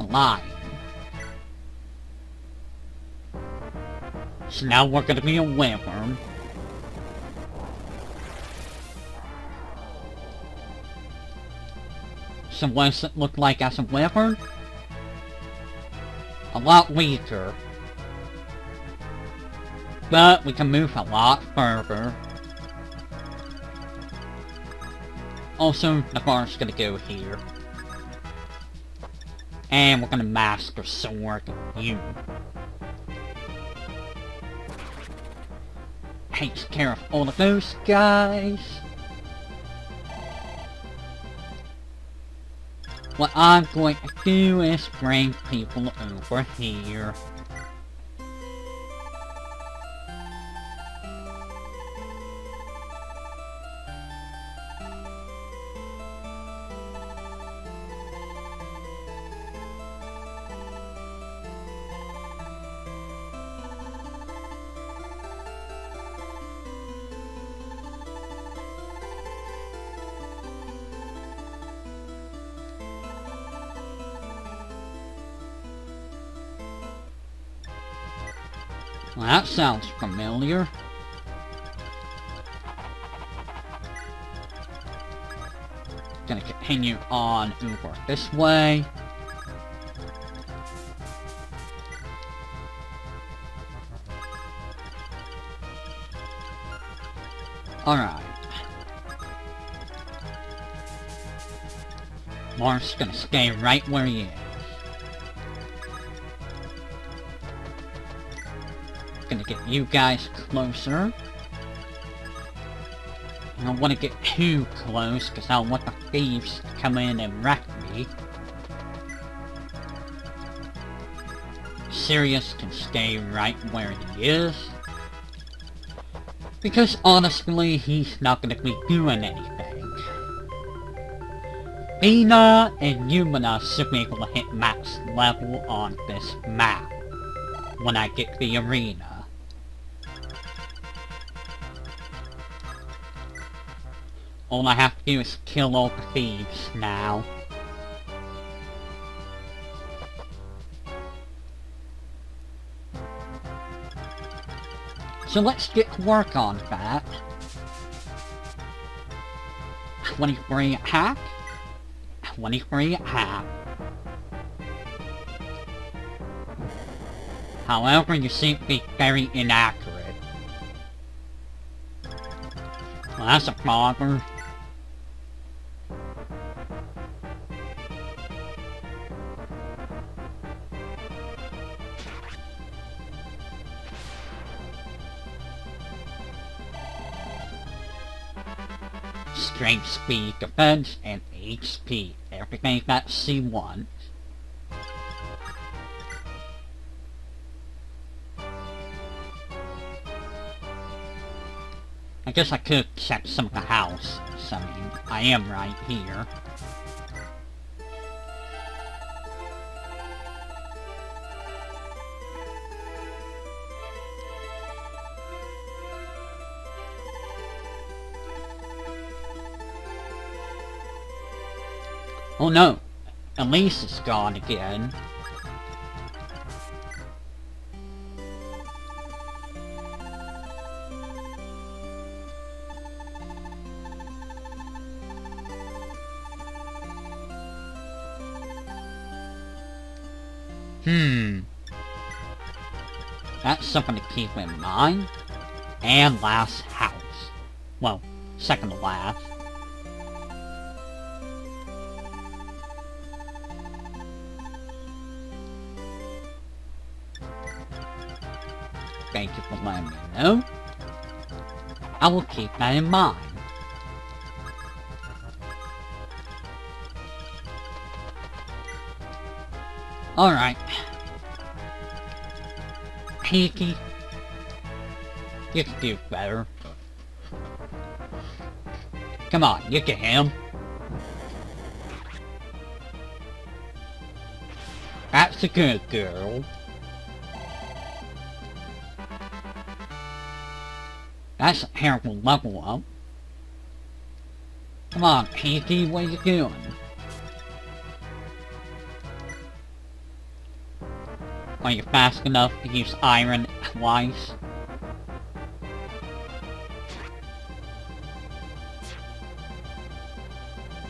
lion. So now we're gonna be a werewolf. So what does it look like as a werewolf? A lot weaker. But we can move a lot further. Also, the bar's gonna go here. And we're gonna master sword you. Takes care of all of those guys. What I'm going to do is bring people over here. Well, that sounds familiar. gonna continue on over this way. Alright. Marth's gonna stay right where he is. Gonna get you guys closer. I don't want to get too close, because I don't want the thieves to come in and wreck me. Sirius can stay right where he is, because honestly, he's not going to be doing anything. Mina and Yumina should be able to hit max level on this map when I get the arena. All I have to do is kill all the thieves now. So let's get to work on that. twenty-three attack. twenty-three attack. However, you seem to be very inaccurate. Well, that's a problem. Strength, speed, defense, and H P. Everything that's C one. I guess I could check some of the houses. I mean, I am right here. Oh no! Elise is gone again. Hmm. That's something to keep in mind. And last house. Well, second to last. Thank you for letting me know. I will keep that in mind. Alright. Tiki, you can do better. Come on, you can him. That's a good girl. That's a terrible level up. Come on, Tiki, what are you doing? Are you fast enough to use iron twice?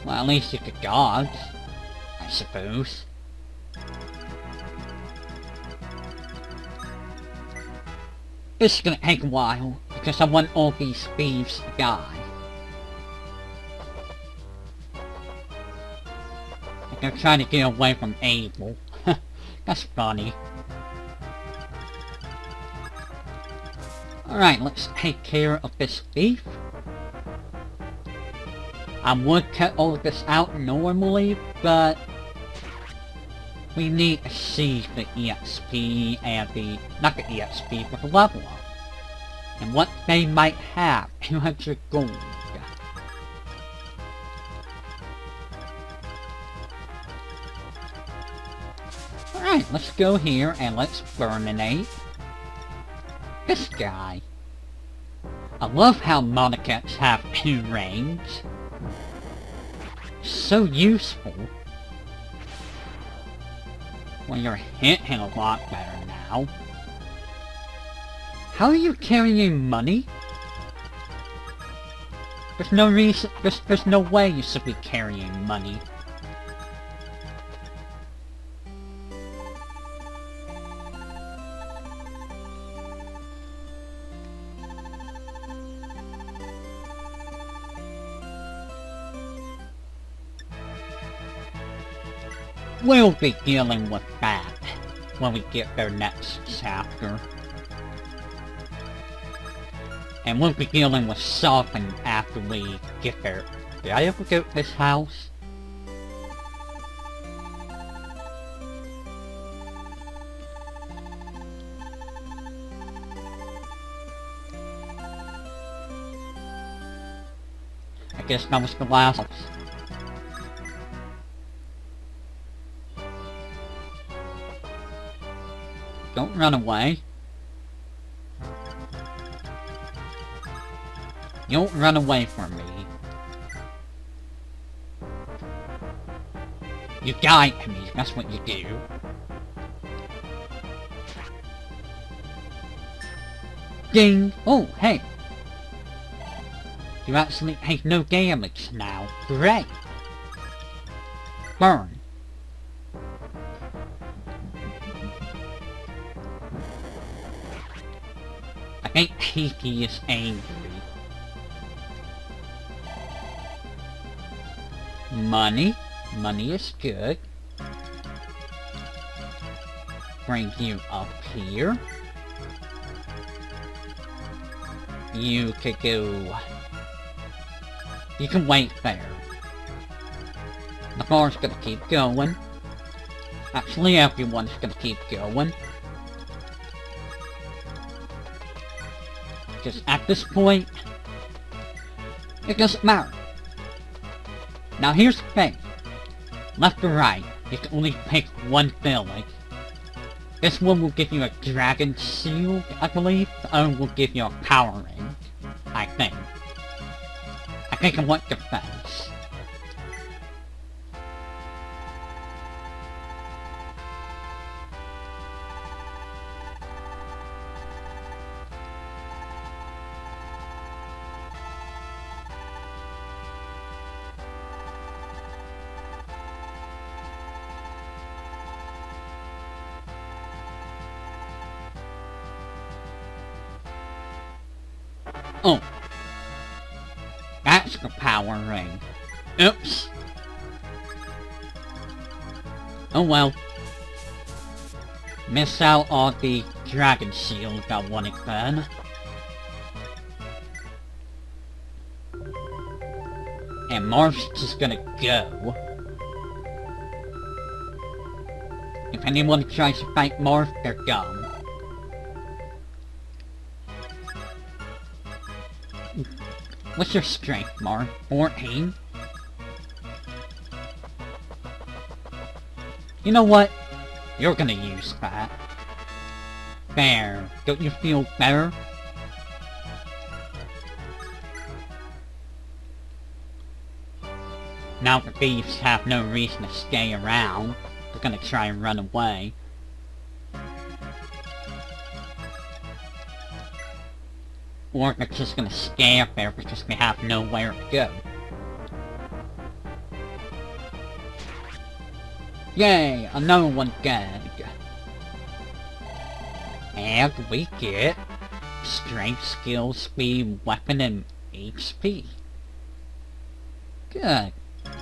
Well, at least you could dodge, I suppose. This is gonna take a while, because I want all these thieves to die. Like they're trying to get away from Abel. That's funny. Alright, let's take care of this thief. I would cut all of this out normally, but we need to see the E X P and the... not the E X P, but the level up. And what they might have. two hundred gold. Alright, let's go here and let's burninate this guy. I love how Monocats have two rings. So useful. Well, you're hitting a lot better now. How are you carrying money? There's no reason. There's there's no way you should be carrying money. We'll be dealing with that when we get their next chapter. And we'll be dealing with something after we get there. Did I ever get this house? I guess that was the last house. Don't run away. Don't run away from me. You die to me, that's what you do. Ding! Oh, hey! You actually take no damage now. Great! Burn. I think Tiki is angry. Money. Money is good. Bring you up here. You could go... You can wait there. The bar's gonna keep going. Actually, everyone's gonna keep going. Because at this point, it doesn't matter. Now here's the thing. Left or right, you can only pick one village. This one will give you a dragon shield, I believe. The other will give you a power ring, I think. I think I want defense. Oh, that's the power ring. Oops. Oh well. Miss out on the dragon shield I wanted then. And Marth's just gonna go. If anyone tries to fight Marth, they're dumb. What's your strength, Marth? fourteen? You know what? You're gonna use that. There. Don't you feel better? Now the thieves have no reason to stay around. They're gonna try and run away. Or they're just gonna stay up there because they have nowhere to go. Yay! Another one dead. And we get strength, skill, speed, weapon, and H P. Good. I'm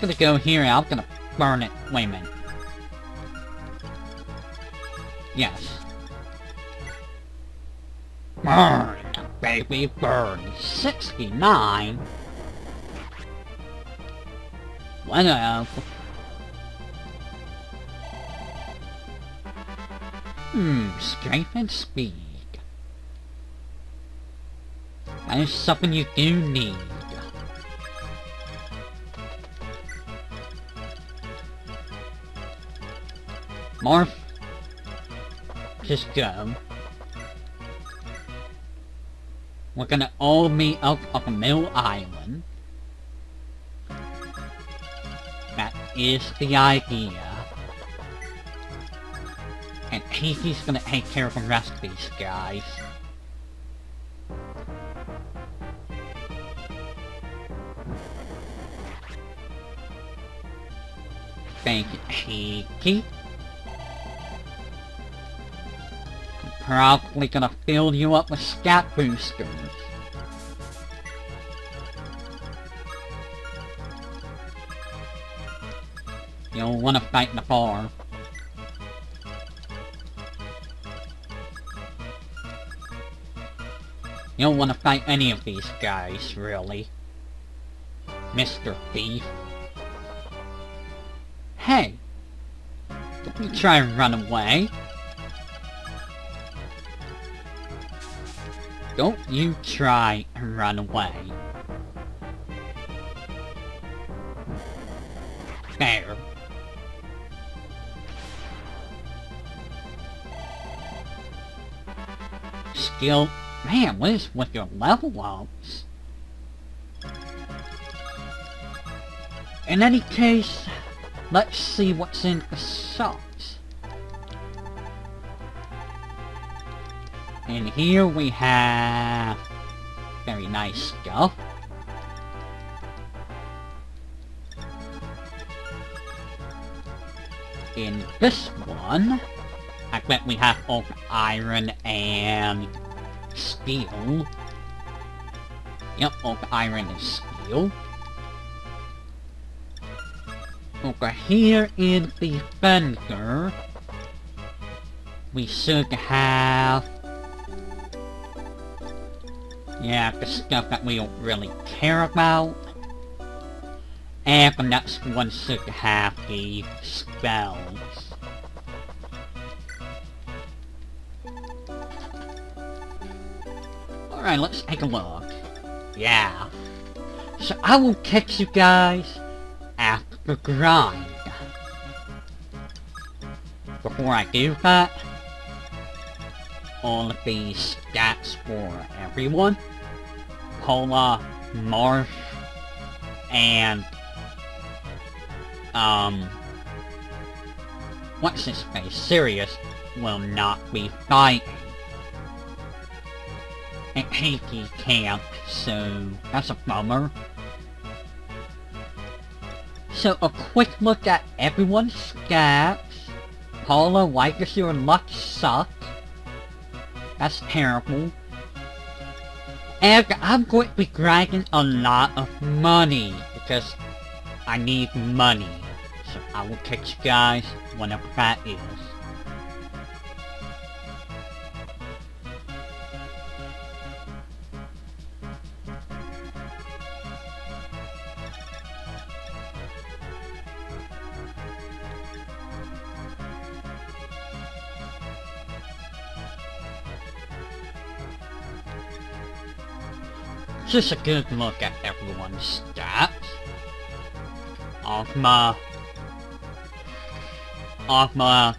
gonna go here and I'm gonna burn it. Wait a minute. Yes. Burn, baby, burn. sixty-nine? What up? Hmm, strength and speed. That is something you do need. Marth, just go. We're gonna all meet up on the middle island. That is the idea. And Tiki's gonna take care of the rest of these guys. Thank you, Tiki. I'm probably gonna fill you up with stat boosters. You'll wanna fight in the farm. You don't want to fight any of these guys, really. Mister Thief. Hey! Don't you try and run away. Don't you try and run away. There. Skill... Man, what is with your level ups? In any case, let's see what's in the shops. And here we have very nice stuff. In this one, I bet we have both iron and steel. Yep, both iron and steel. Over here in the fender, we should have... Yeah, the stuff that we don't really care about. And the next one should have the spells. Alright, let's take a look. Yeah. So I will catch you guys after the grind. Before I do that, all of these stats for everyone. Cola, Marsh, and... Um... What's his face? Sirius will not be fighting. At Tiki Camp, so that's a bummer. So a quick look at everyone's stats. Paula, why does your luck suck? That's terrible. And I'm going to be dragging a lot of money, because I need money. So I will catch you guys whenever that is. Just a good look at everyone's stats. Ogma, Ogma,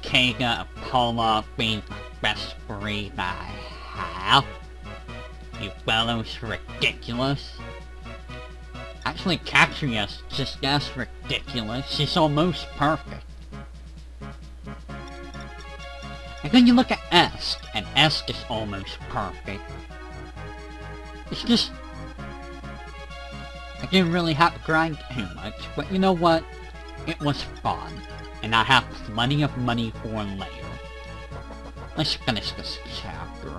Kaga, and Paula being the best three that I have. You fellows ridiculous. Actually, Katria's just as ridiculous. She's almost perfect. And then you look at Est, and Est is almost perfect. It's just... I didn't really have to grind too much, but you know what? It was fun, and I have plenty of money for later. Let's finish this chapter.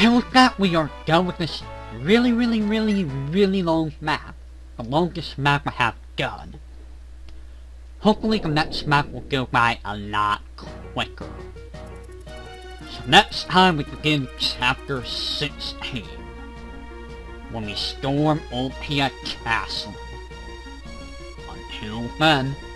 And with that, we are done with this really, really, really, really long map. The longest map I have done. Hopefully the next map will go by a lot quicker. So next time we begin chapter sixteen. When we storm Olpia Castle. Until then...